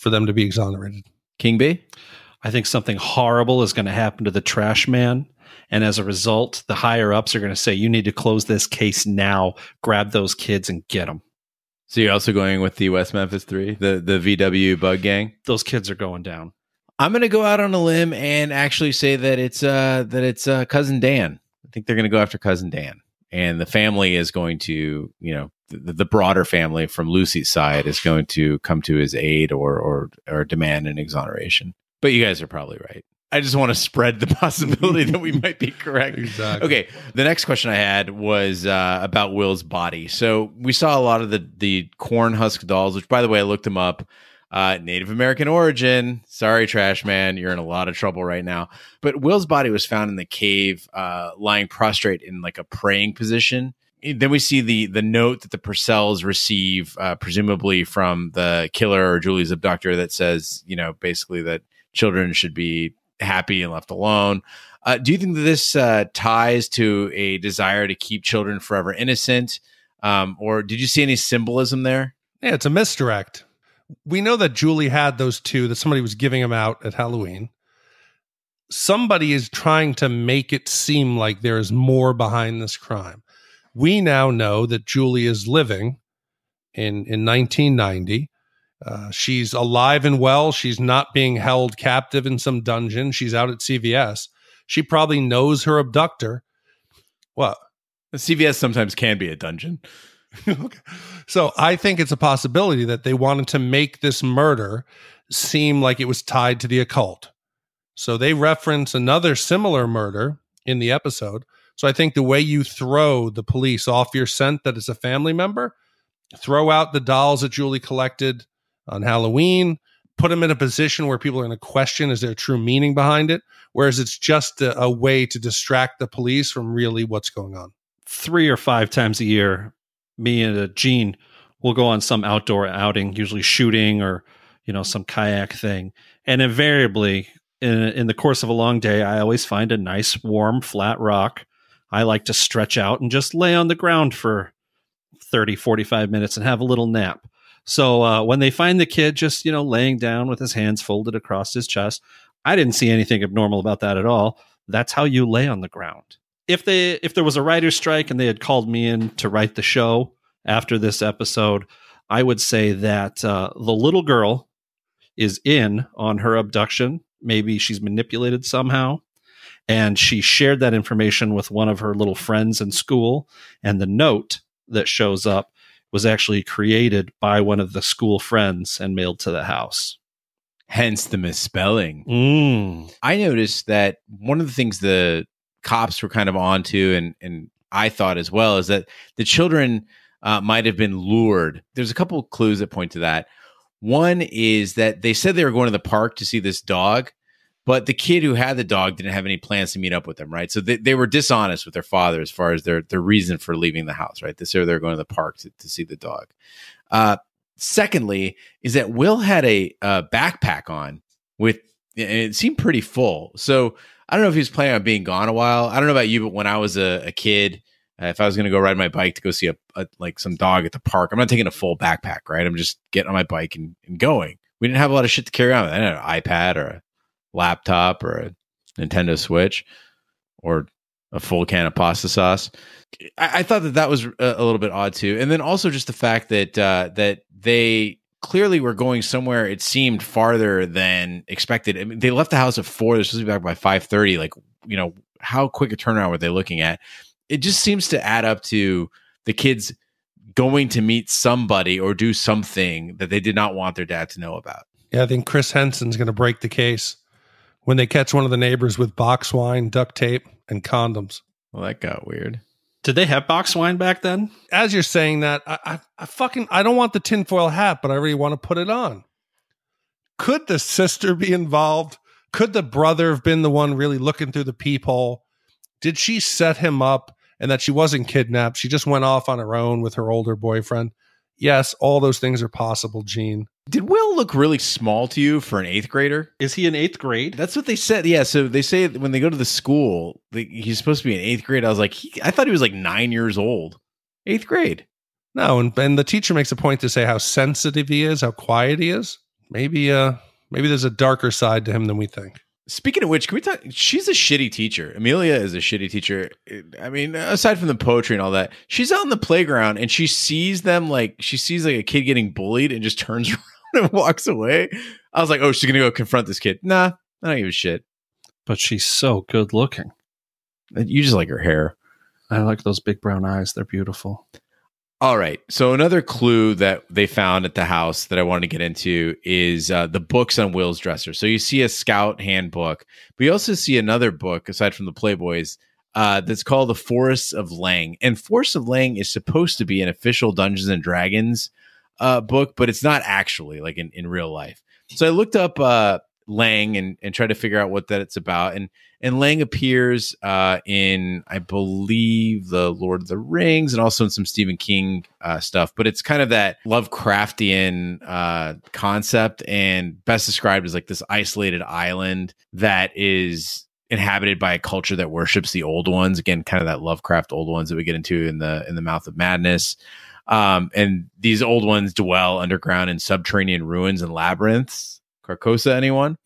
them to be exonerated. King B? I think something horrible is going to happen to the trash man. And as a result, the higher ups are going to say, you need to close this case now. Grab those kids and get them. So you're also going with the West Memphis Three, the VW bug gang? Those kids are going down. I'm going to go out on a limb and actually say that it's Cousin Dan. I think they're going to go after Cousin Dan. And the family is going to, the broader family from Lucy's side is going to come to his aid or demand an exoneration. But you guys are probably right. I just want to spread the possibility that we might be correct. Exactly. Okay. The next question I had was about Will's body. So we saw a lot of the corn husk dolls, which, by the way, I looked them up. Native American origin. Sorry, trash man. You're in a lot of trouble right now. But Will's body was found in the cave, lying prostrate in a praying position. Then we see the note that the Purcells receive, presumably from the killer or Julie's abductor, that says, basically that children should be happy and left alone. Do you think that this ties to a desire to keep children forever innocent? Or did you see any symbolism there? Yeah, it's a misdirect. We know that Julie had those two, that somebody was giving them out at Halloween. Somebody is trying to make it seem like there is more behind this crime. We now know that Julie is living in 1990. She's alive and well. She's not being held captive in some dungeon. She's out at CVS. She probably knows her abductor. What? CVS sometimes can be a dungeon. Okay. So I think it's a possibility that they wanted to make this murder seem like it was tied to the occult. So they reference another similar murder in the episode. So I think the way you throw the police off your scent that it's a family member, throw out the dolls that Julie collected on Halloween, put them in a position where people are going to question, is there true meaning behind it? Whereas it's just a way to distract the police from really what's going on. 3 or 5 times a year, me and Gene will go on some outdoor outing, usually shooting or, some kayak thing. And invariably, in the course of a long day, I always find a nice, warm, flat rock. I like to stretch out and just lay on the ground for 30, 45 minutes and have a little nap. So when they find the kid just, laying down with his hands folded across his chest, I didn't see anything abnormal about that at all. That's how you lay on the ground. If there was a writer's strike and they had called me in to write the show after this episode, I would say that the little girl is in on her abduction. Maybe she's manipulated somehow. And she shared that information with one of her little friends in school. And the note that shows up was actually created by one of the school friends and mailed to the house. Hence the misspelling. I noticed that one of the things the cops were kind of onto, and I thought as well, is that the children might have been lured. There's a couple of clues that point to that. One is that they said they were going to the park to see this dog. But the kid who had the dog didn't have any plans to meet up with them, right? So they were dishonest with their father as far as their reason for leaving the house, right? They said they're going to the park to see the dog. Secondly, is that Will had a backpack on with, and it seemed pretty full. So I don't know if he was planning on being gone a while. I don't know about you, but when I was a kid, if I was going to go ride my bike to go see some dog at the park, I'm not taking a full backpack, right? I'm just getting on my bike and going. We didn't have a lot of shit to carry on. I didn't have an iPad or a laptop or a Nintendo Switch or a full can of pasta sauce. I thought that that was a little bit odd too. And then also just the fact that that they clearly were going somewhere, it seemed, farther than expected. I mean, they left the house at 4:00. They're supposed to be back by 5:30. Like, you know, how quick a turnaround were they looking at? It just seems to add up to the kids going to meet somebody or do something that they did not want their dad to know about. Yeah, I think Chris Henson's going to break the case when they catch one of the neighbors with box wine, duct tape, and condoms. Well, that got weird. Did they have box wine back then? As you're saying that, I don't want the tinfoil hat, but I really want to put it on. Could the sister be involved? Could the brother have been the one really looking through the peephole? Did she set him up, and that she wasn't kidnapped? She just went off on her own with her older boyfriend. Yes, all those things are possible, Gene. Did Will look really small to you for an 8th grader? Is he in 8th grade? That's what they said. Yeah, so they say when they go to the school, he's supposed to be in 8th grade. I was like, I thought he was like 9 years old. 8th grade. No, and the teacher makes a point to say how sensitive he is, how quiet he is. Maybe there's a darker side to him than we think. Speaking of which, can we talk? She's a shitty teacher. Amelia is a shitty teacher. I mean, aside from the poetry and all that, she's out in the playground and she sees like a kid getting bullied and just turns around and walks away. I was like, oh, she's going to go confront this kid. Nah, I don't give a shit. But she's so good looking. You just like her hair. I like those big brown eyes. They're beautiful. All right. So another clue that they found at the house that I wanted to get into is the books on Will's dresser. So you see a scout handbook, but you also see another book aside from the Playboys that's called The Forests of Lang. And Forests of Lang is supposed to be an official Dungeons and Dragons book, but it's not actually like in real life. So I looked up Lang and tried to figure out what that it's about. And Lang appears in, I believe, the Lord of the Rings and also in some Stephen King stuff. But it's kind of that Lovecraftian concept and best described as like this isolated island that is inhabited by a culture that worships the old ones. Again, kind of that Lovecraft old ones that we get into in the Mouth of Madness. And these old ones dwell underground in subterranean ruins and labyrinths. Carcosa, anyone?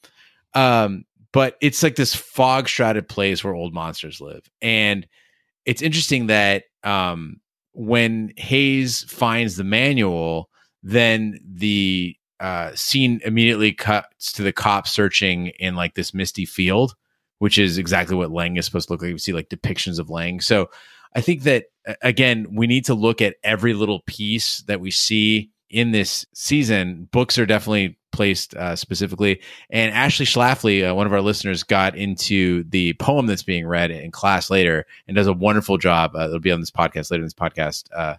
But it's like this fog shrouded place where old monsters live. And it's interesting that when Hayes finds the manual, then the scene immediately cuts to the cops searching in like this misty field, which is exactly what Lang is supposed to look like. We see like depictions of Lang. So I think that, again, we need to look at every little piece that we see in this season. Books are definitely placed specifically. And Ashley Schlafly, one of our listeners, got into the poem that's being read in class later and does a wonderful job. It'll be on this podcast later in this podcast,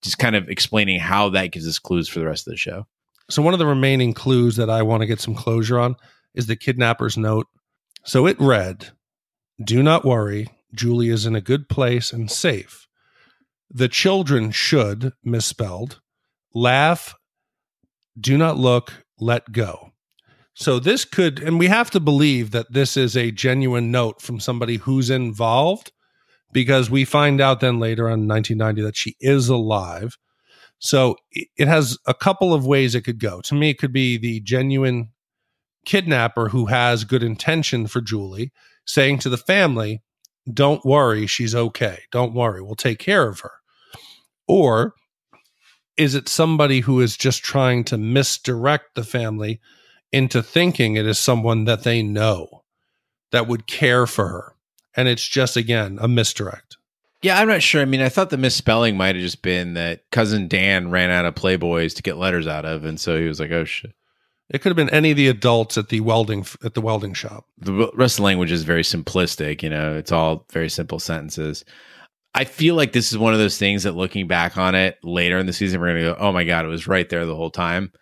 just kind of explaining how that gives us clues for the rest of the show. So one of the remaining clues that I want to get some closure on is the kidnapper's note. So it read, "Do not worry. Julie is in a good place and safe. The children should," misspelled, "laugh, do not look, let go." So this could, and we have to believe that this is a genuine note from somebody who's involved, because we find out then later on in 1990 that she is alive. So it has a couple of ways it could go. To me, it could be the genuine kidnapper who has good intention for Julie saying to the family, "Don't worry, she's okay. Don't worry, we'll take care of her." Or is it somebody who is just trying to misdirect the family into thinking it is someone that they know that would care for her? And it's just, again, a misdirect. Yeah, I'm not sure. I mean, I thought the misspelling might have just been that Cousin Dan ran out of Playboys to get letters out of, and so he was like, oh, shit. It could have been any of the adults at the welding shop. The rest of the language is very simplistic. You know, it's all very simple sentences. I feel like this is one of those things that looking back on it later in the season, we're going to go, oh, my God, it was right there the whole time.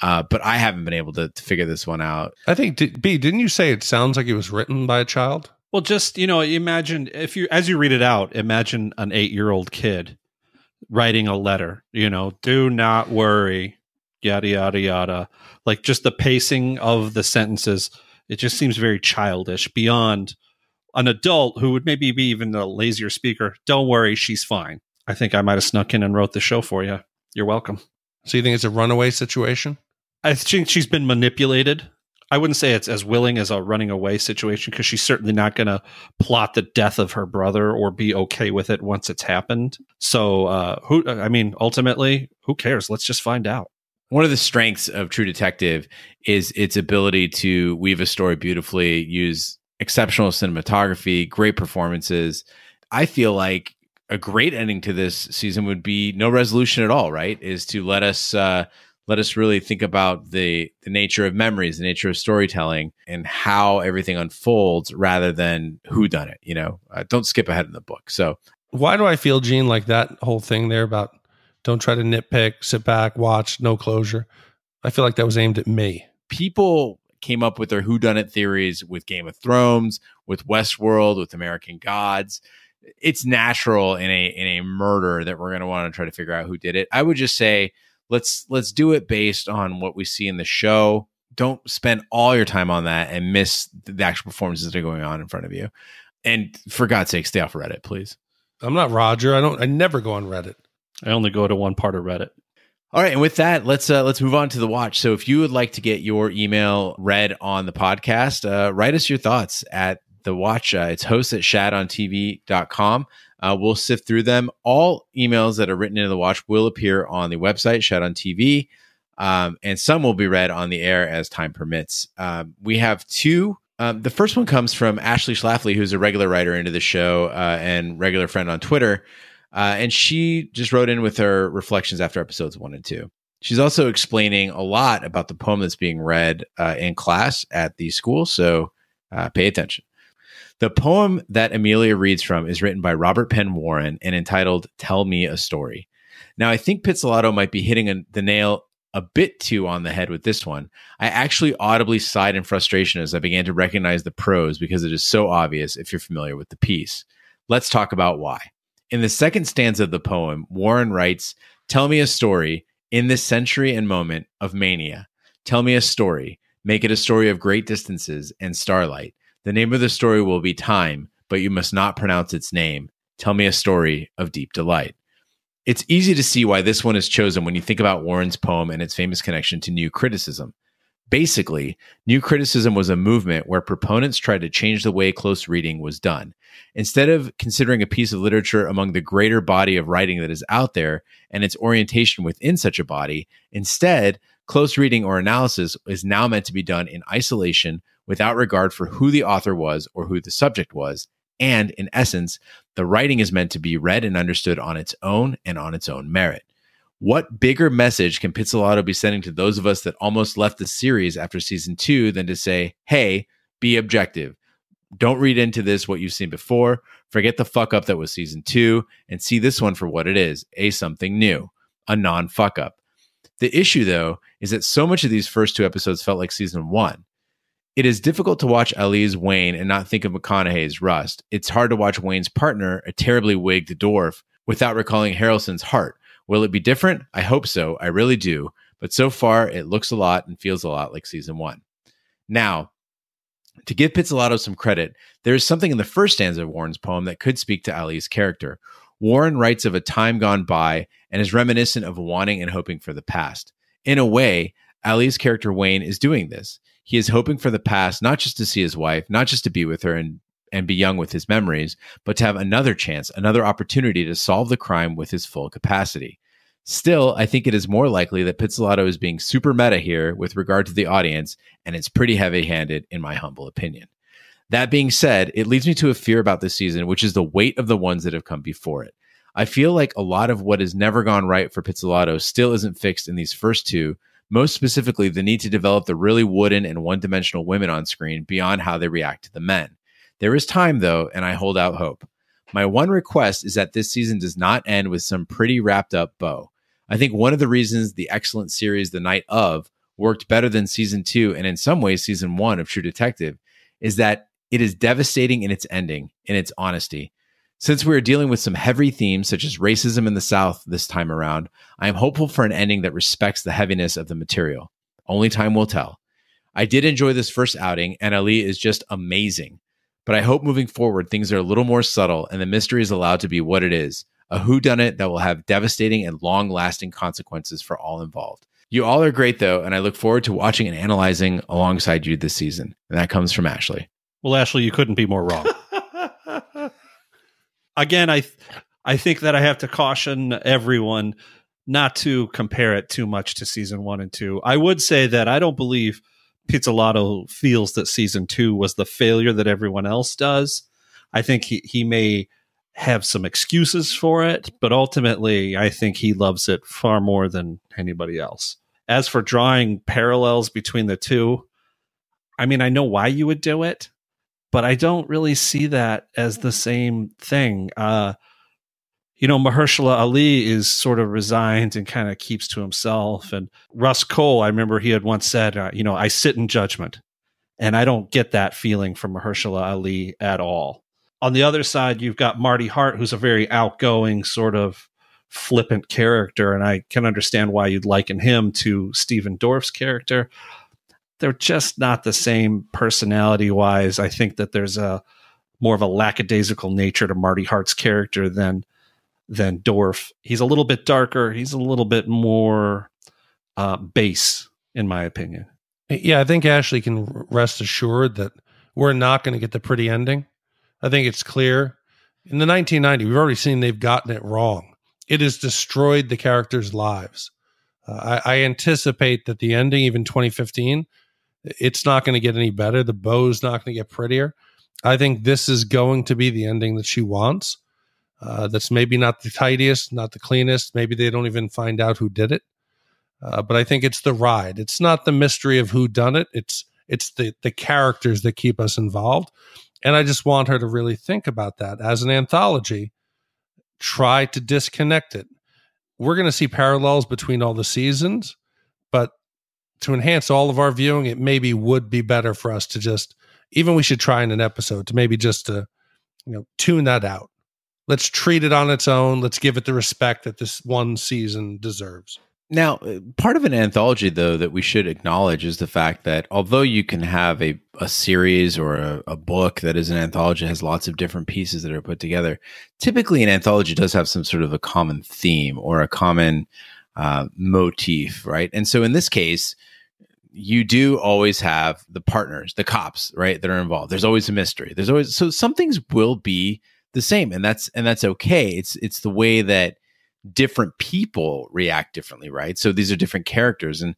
But I haven't been able to figure this one out. I think, B, didn't you say it sounds like it was written by a child? Well, just, you know, imagine as you read it out, imagine an 8-year-old kid writing a letter, you know, "Do not worry, yada, yada, yada." Like just the pacing of the sentences. It just seems very childish beyond an adult who would maybe be even a lazier speaker. "Don't worry, she's fine." I think I might have snuck in and wrote the show for you. You're welcome. So you think it's a runaway situation? I think she's been manipulated. I wouldn't say it's as willing as a running away situation, because she's certainly not going to plot the death of her brother or be okay with it once it's happened. So ultimately, who cares? Let's just find out. One of the strengths of True Detective is its ability to weave a story beautifully, use exceptional cinematography, great performances. I feel like a great ending to this season would be no resolution at all, right? Is to let us really think about the nature of memories, the nature of storytelling, and how everything unfolds rather than who done it. You know, don't skip ahead in the book. So why do I feel, Gene, like that whole thing there about don't try to nitpick, sit back, watch, no closure? I feel like that was aimed at me. People came up with their whodunit theories with Game of Thrones, with Westworld, with American Gods. It's natural in a murder that we're going to want to try to figure out who did it. I would just say, let's do it based on what we see in the show. Don't spend all your time on that and miss the actual performances that are going on in front of you. And for God's sake, stay off Reddit, please. I'm not Roger. I never go on Reddit. I only go to one part of Reddit. All right. And with that, let's move on to the watch. So if you would like to get your email read on the podcast, write us your thoughts at the watch. It's hosts at shadontv.com. We'll sift through them. All emails that are written into the watch will appear on the website, Shat on TV, and some will be read on the air as time permits. We have two. The first one comes from Ashley Schlafly, who's a regular writer into the show and regular friend on Twitter. And she just wrote in with her reflections after episodes 1 and 2. She's also explaining a lot about the poem that's being read in class at the school. So pay attention. The poem that Amelia reads from is written by Robert Penn Warren and entitled Tell Me a Story. Now, I think Pizzolatto might be hitting the nail a bit too on the head with this one. I actually audibly sighed in frustration as I began to recognize the prose, because it is so obvious if you're familiar with the piece. Let's talk about why. In the second stanza of the poem, Warren writes, "Tell me a story in this century and moment of mania. Tell me a story. Make it a story of great distances and starlight. The name of the story will be time, but you must not pronounce its name. Tell me a story of deep delight." It's easy to see why this one is chosen when you think about Warren's poem and its famous connection to New Criticism. Basically, New Criticism was a movement where proponents tried to change the way close reading was done. Instead of considering a piece of literature among the greater body of writing that is out there and its orientation within such a body, instead, close reading or analysis is now meant to be done in isolation without regard for who the author was or who the subject was. And in essence, the writing is meant to be read and understood on its own and on its own merit. What bigger message can Pizzolatto be sending to those of us that almost left the series after season 2 than to say, hey, be objective. Don't read into this what you've seen before. Forget the fuck up that was season 2 and see this one for what it is, a something new, a non-fuck up. The issue, though, is that so much of these first 2 episodes felt like season 1. It is difficult to watch Ali's Wayne and not think of McConaughey's Rust. It's hard to watch Wayne's partner, a terribly wigged dwarf, without recalling Harrelson's Heart. Will it be different? I hope so. I really do. But so far, it looks a lot and feels a lot like season 1. Now, to give Pizzolatto some credit, there is something in the first stanza of Warren's poem that could speak to Ali's character. Warren writes of a time gone by and is reminiscent of wanting and hoping for the past. In a way, Ali's character Wayne is doing this. He is hoping for the past, not just to see his wife, not just to be with her and be young with his memories, but to have another chance, another opportunity to solve the crime with his full capacity. Still, I think it is more likely that Pizzolatto is being super meta here with regard to the audience, and it's pretty heavy-handed in my humble opinion. That being said, it leads me to a fear about this season, which is the weight of the ones that have come before it. I feel like a lot of what has never gone right for Pizzolatto still isn't fixed in these first 2, most specifically the need to develop the really wooden and one-dimensional women on screen beyond how they react to the men. There is time, though, and I hold out hope. My one request is that this season does not end with some pretty wrapped-up bow. I think one of the reasons the excellent series The Night Of worked better than season 2 and in some ways season 1 of True Detective is that it is devastating in its ending, in its honesty. Since we are dealing with some heavy themes such as racism in the South this time around, I am hopeful for an ending that respects the heaviness of the material. Only time will tell. I did enjoy this first outing, and Ali is just amazing. But I hope moving forward, things are a little more subtle and the mystery is allowed to be what it is, a whodunit that will have devastating and long-lasting consequences for all involved. You all are great, though, and I look forward to watching and analyzing alongside you this season. And that comes from Ashley. Well, Ashley, you couldn't be more wrong. Again, I think that I have to caution everyone not to compare it too much to season 1 and 2. I would say that I don't believe Pizzolatto feels that season 2 was the failure that everyone else does. I think he may have some excuses for it, but ultimately I think he loves it far more than anybody else. As for drawing parallels between the two, I mean, I know why you would do it, but I don't really see that as the same thing. You know, Mahershala Ali is sort of resigned and kind of keeps to himself. And Russ Cole, I remember he had once said, you know, I sit in judgment. And I don't get that feeling from Mahershala Ali at all. On the other side, you've got Marty Hart, who's a very outgoing, sort of flippant character. And I can understand why you'd liken him to Stephen Dorff's character. They're just not the same personality-wise. I think that there's a more of a lackadaisical nature to Marty Hart's character than Dorff. He's a little bit darker. He's a little bit more base, in my opinion. Yeah, I think Ashley can rest assured that we're not going to get the pretty ending. I think it's clear. In the 1990, we've already seen they've gotten it wrong. It has destroyed the characters' lives. I anticipate that the ending, even 2015, it's not going to get any better. The bow's not going to get prettier. I think this is going to be the ending that she wants. That's maybe not the tidiest, not the cleanest. Maybe they don't even find out who did it. But I think it's the ride. It's not the mystery of who done it. It's the characters that keep us involved. And I just want her to really think about that. As an anthology, try to disconnect it. We're going to see parallels between all the seasons, but to enhance all of our viewing, it maybe would be better for us to just, even we should try in an episode to maybe just to, you know, tune that out. Let's treat it on its own. Let's give it the respect that this one season deserves. Now, part of an anthology, though, that we should acknowledge is the fact that although you can have a series or a book that is an anthology, has lots of different pieces that are put together, typically an anthology does have some sort of a common theme or a common motif, right? And so in this case, you do always have the partners, the cops, right, that are involved. There's always a mystery. There's always, so some things will be the same, and that's okay. It's the way that different people react differently, right? So these are different characters. And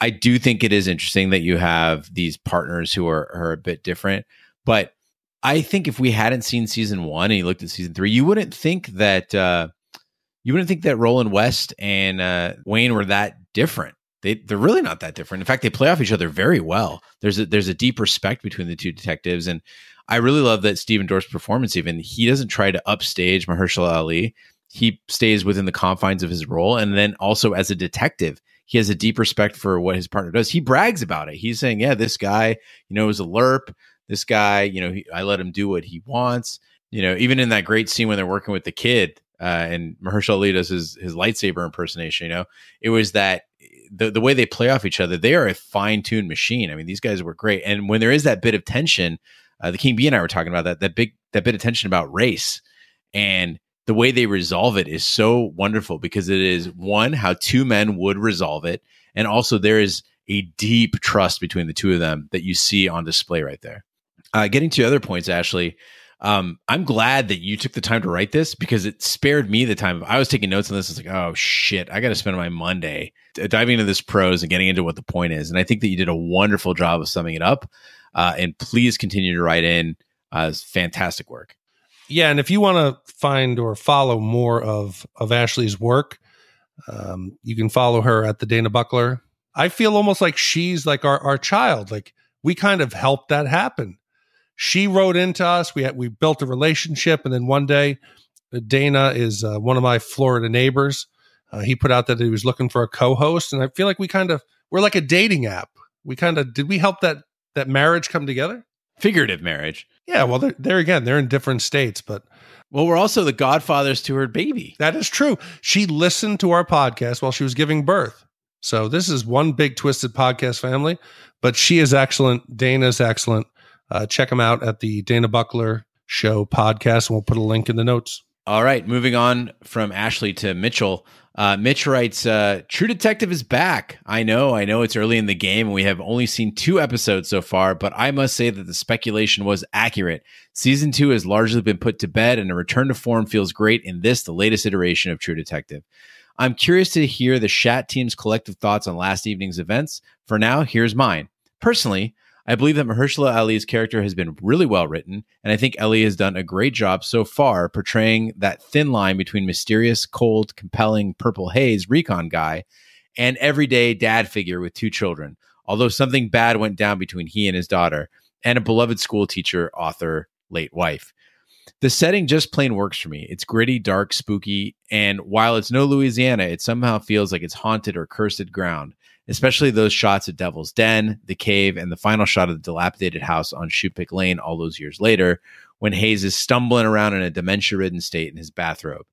I do think it is interesting that you have these partners who are a bit different. But I think if we hadn't seen season 1 and you looked at season 3, you wouldn't think that Roland West and Wayne were that different. They're really not that different. In fact, they play off each other very well. There's a deep respect between the two detectives. And I really love that Stephen Dorff's performance, even. He doesn't try to upstage Mahershala Ali. He stays within the confines of his role. And then also as a detective, he has a deep respect for what his partner does. He brags about it. He's saying, yeah, this guy, you know, is a lerp. This guy, you know, I let him do what he wants. You know, even in that great scene when they're working with the kid and Mahershala Ali does his lightsaber impersonation, you know, it was that the way they play off each other, they are a fine-tuned machine. I mean, these guys were great. And when there is that bit of tension, the King B and I were talking about that bit of tension about race, and the way they resolve it is so wonderful because it is, one, how two men would resolve it. And also there is a deep trust between the two of them that you see on display right there. Getting to other points, Ashley, I'm glad that you took the time to write this because it spared me the time. I was taking notes on this. It's like, oh shit, I got to spend my Monday diving into this prose and getting into what the point is. And I think that you did a wonderful job of summing it up. And please continue to write in. It's fantastic work. Yeah, and if you want to find or follow more of Ashley's work, you can follow her at the Dana Buckler. I feel almost like she's like our child. Like we kind of helped that happen. She wrote into us. We built a relationship, and then one day, Dana is one of my Florida neighbors. He put out that he was looking for a co-host, and I feel like we're like a dating app. Did we help that marriage come together? Figurative marriage. Yeah, well, they're again, they're in different states, but... Well, we're also the godfathers to her baby. That is true. She listened to our podcast while she was giving birth. So this is one big twisted podcast family, but she is excellent. Dana's excellent. Check them out at the Dana Buckler Show podcast, and we'll put a link in the notes. All right, moving on from Ashley to Mitchell. Mitch writes, True Detective is back. I know it's early in the game and we have only seen 2 episodes so far, but I must say that the speculation was accurate. Season 2 has largely been put to bed and a return to form feels great in this, the latest iteration of True Detective. I'm curious to hear the Shat team's collective thoughts on last evening's events. For now, here's mine. Personally, I believe that Mahershala Ali's character has been really well written, and I think Ali has done a great job so far portraying that thin line between mysterious, cold, compelling, purple haze recon guy and everyday dad figure with 2 children, although something bad went down between he and his daughter, and a beloved school teacher, author, late wife. The setting just plain works for me. It's gritty, dark, spooky, and while it's no Louisiana, it somehow feels like it's haunted or cursed ground. Especially those shots at Devil's Den, the cave, and the final shot of the dilapidated house on Shoepick Lane all those years later, when Hayes is stumbling around in a dementia-ridden state in his bathrobe.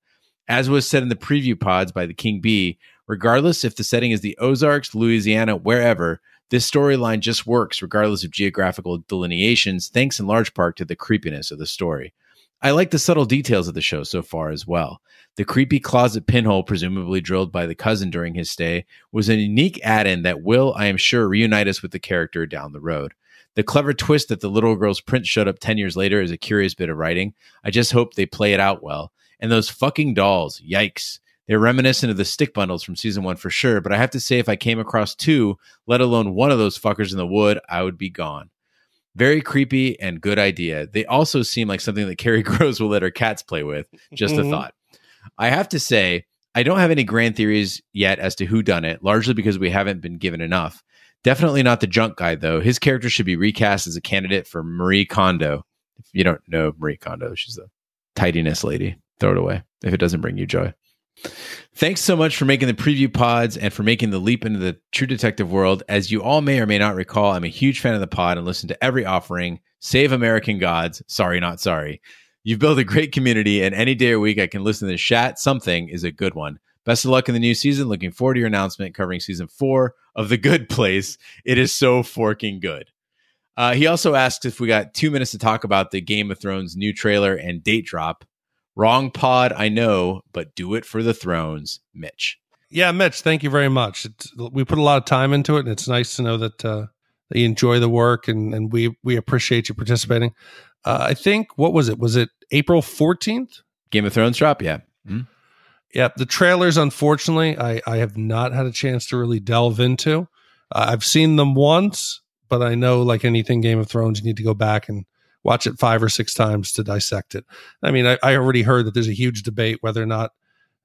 As was said in the preview pods by the King B, regardless if the setting is the Ozarks, Louisiana, wherever, this storyline just works regardless of geographical delineations, thanks in large part to the creepiness of the story. I like the subtle details of the show so far as well. The creepy closet pinhole, presumably drilled by the cousin during his stay, was a unique add-in that will, I am sure, reunite us with the character down the road. The clever twist that the little girl's print showed up 10 years later is a curious bit of writing. I just hope they play it out well. And those fucking dolls, yikes. They're reminiscent of the stick bundles from season 1 for sure, but I have to say if I came across 2, let alone 1 of those fuckers in the wood, I would be gone. Very creepy and good idea. They also seem like something that Carrie Groves will let her cats play with. Just a thought. I have to say, I don't have any grand theories yet as to who done it, largely because we haven't been given enough. Definitely not the junk guy, though. His character should be recast as a candidate for Marie Kondo. If you don't know Marie Kondo, she's the tidiness lady. Throw it away if it doesn't bring you joy. Thanks so much for making the preview pods and for making the leap into the True Detective world. As you all may or may not recall, I'm a huge fan of the pod and listen to every offering. Save American Gods. Sorry, not sorry. You've built a great community, and any day or week I can listen to this chat. Something is a good one. Best of luck in the new season. Looking forward to your announcement covering season 4 of The Good Place. It is so forking good. He also asked if we got 2 minutes to talk about the Game of Thrones new trailer and date drop. Wrong pod, I know, but do it for the Thrones, Mitch. Yeah, Mitch, thank you very much. We put a lot of time into it, and it's nice to know that you enjoy the work, and we appreciate you participating. I think, what was it? Was it April 14th? Game of Thrones drop, yeah. Mm-hmm. Yeah, the trailers, unfortunately, I have not had a chance to really delve into. I've seen them once, but I know, like anything Game of Thrones, you need to go back and watch it 5 or 6 times to dissect it. I mean, I already heard that there's a huge debate whether or not,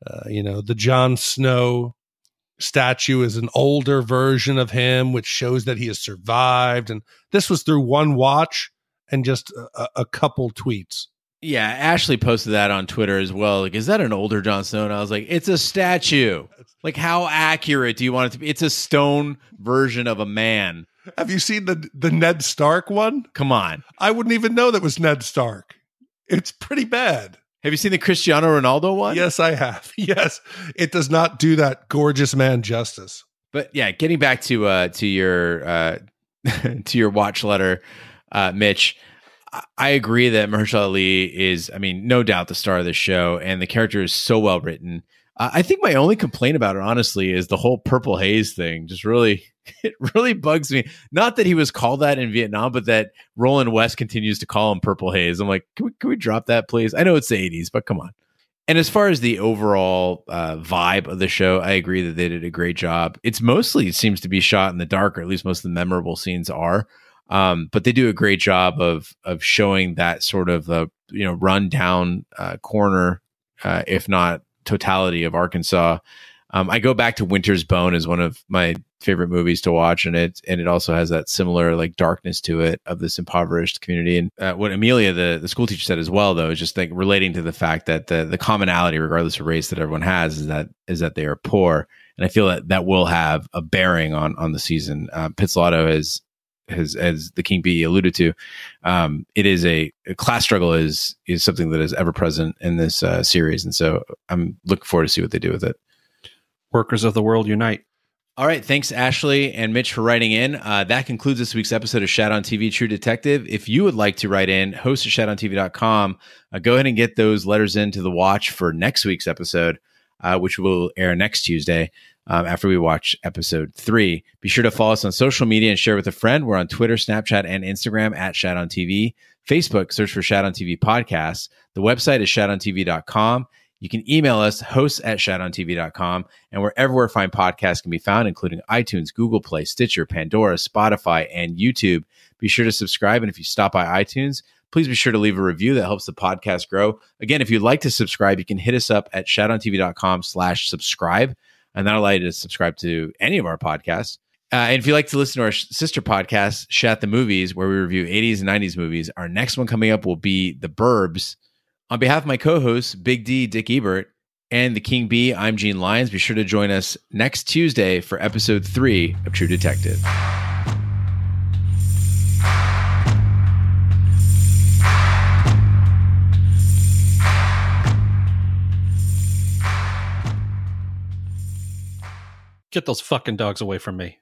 the Jon Snow statue is an older version of him, which shows that he has survived. And this was through one watch and just a couple tweets. Yeah, Ashley posted that on Twitter as well. Like, is that an older Jon Snow? And I was like, it's a statue. Like, how accurate do you want it to be? It's a stone version of a man. Have you seen the Ned Stark one? Come on. I wouldn't even know that was Ned Stark. It's pretty bad. Have you seen the Cristiano Ronaldo one? Yes, I have. Yes. It does not do that gorgeous man justice. But yeah, getting back to your to your watch letter, Mitch, I agree that Mahershala Ali is, I mean, no doubt the star of this show, and the character is so well written. I think my only complaint about it, honestly, is the whole purple haze thing. It really bugs me. Not that he was called that in Vietnam, but that Roland West continues to call him purple haze. I'm like, can we drop that, please? I know it's the 80s, but come on. And as far as the overall vibe of the show, I agree that they did a great job. It's mostly, it seems to be shot in the dark, or at least most of the memorable scenes are. But they do a great job of showing that sort of rundown corner, if not totality of Arkansas. I go back to Winter's Bone as one of my favorite movies to watch, and it also has that similar like darkness to it of this impoverished community. And what Amelia, the school teacher, said as well, though, is just like relating to the fact that the commonality, regardless of race, that everyone has is that they are poor. And I feel that will have a bearing on the season. Pizzolatto as the King B alluded to, it is a class struggle is something that is ever present in this series, and so I'm looking forward to see what they do with it. Workers of the world unite. All right. Thanks, Ashley and Mitch, for writing in. That concludes this week's episode of Shat on TV, True Detective. If you would like to write in, host at shatontv.com. Go ahead and get those letters into the watch for next week's episode, which will air next Tuesday after we watch episode 3. Be sure to follow us on social media and share with a friend. We're on Twitter, Snapchat, and Instagram at Shat on TV. Facebook, search for Shat on TV Podcast. The website is shatontv.com. You can email us, hosts at shatontv.com, and wherever fine podcasts can be found, including iTunes, Google Play, Stitcher, Pandora, Spotify, and YouTube. Be sure to subscribe, and if you stop by iTunes, please be sure to leave a review. That helps the podcast grow. Again, if you'd like to subscribe, you can hit us up at shatontv.com/subscribe, and that'll allow you to subscribe to any of our podcasts. And if you'd like to listen to our sister podcast, Shat the Movies, where we review 80s and 90s movies, our next one coming up will be The Burbs. On behalf of my co-hosts, Big D, Dick Ebert, and the King B, I'm Gene Lyons. Be sure to join us next Tuesday for episode 3 of True Detective. Get those fucking dogs away from me.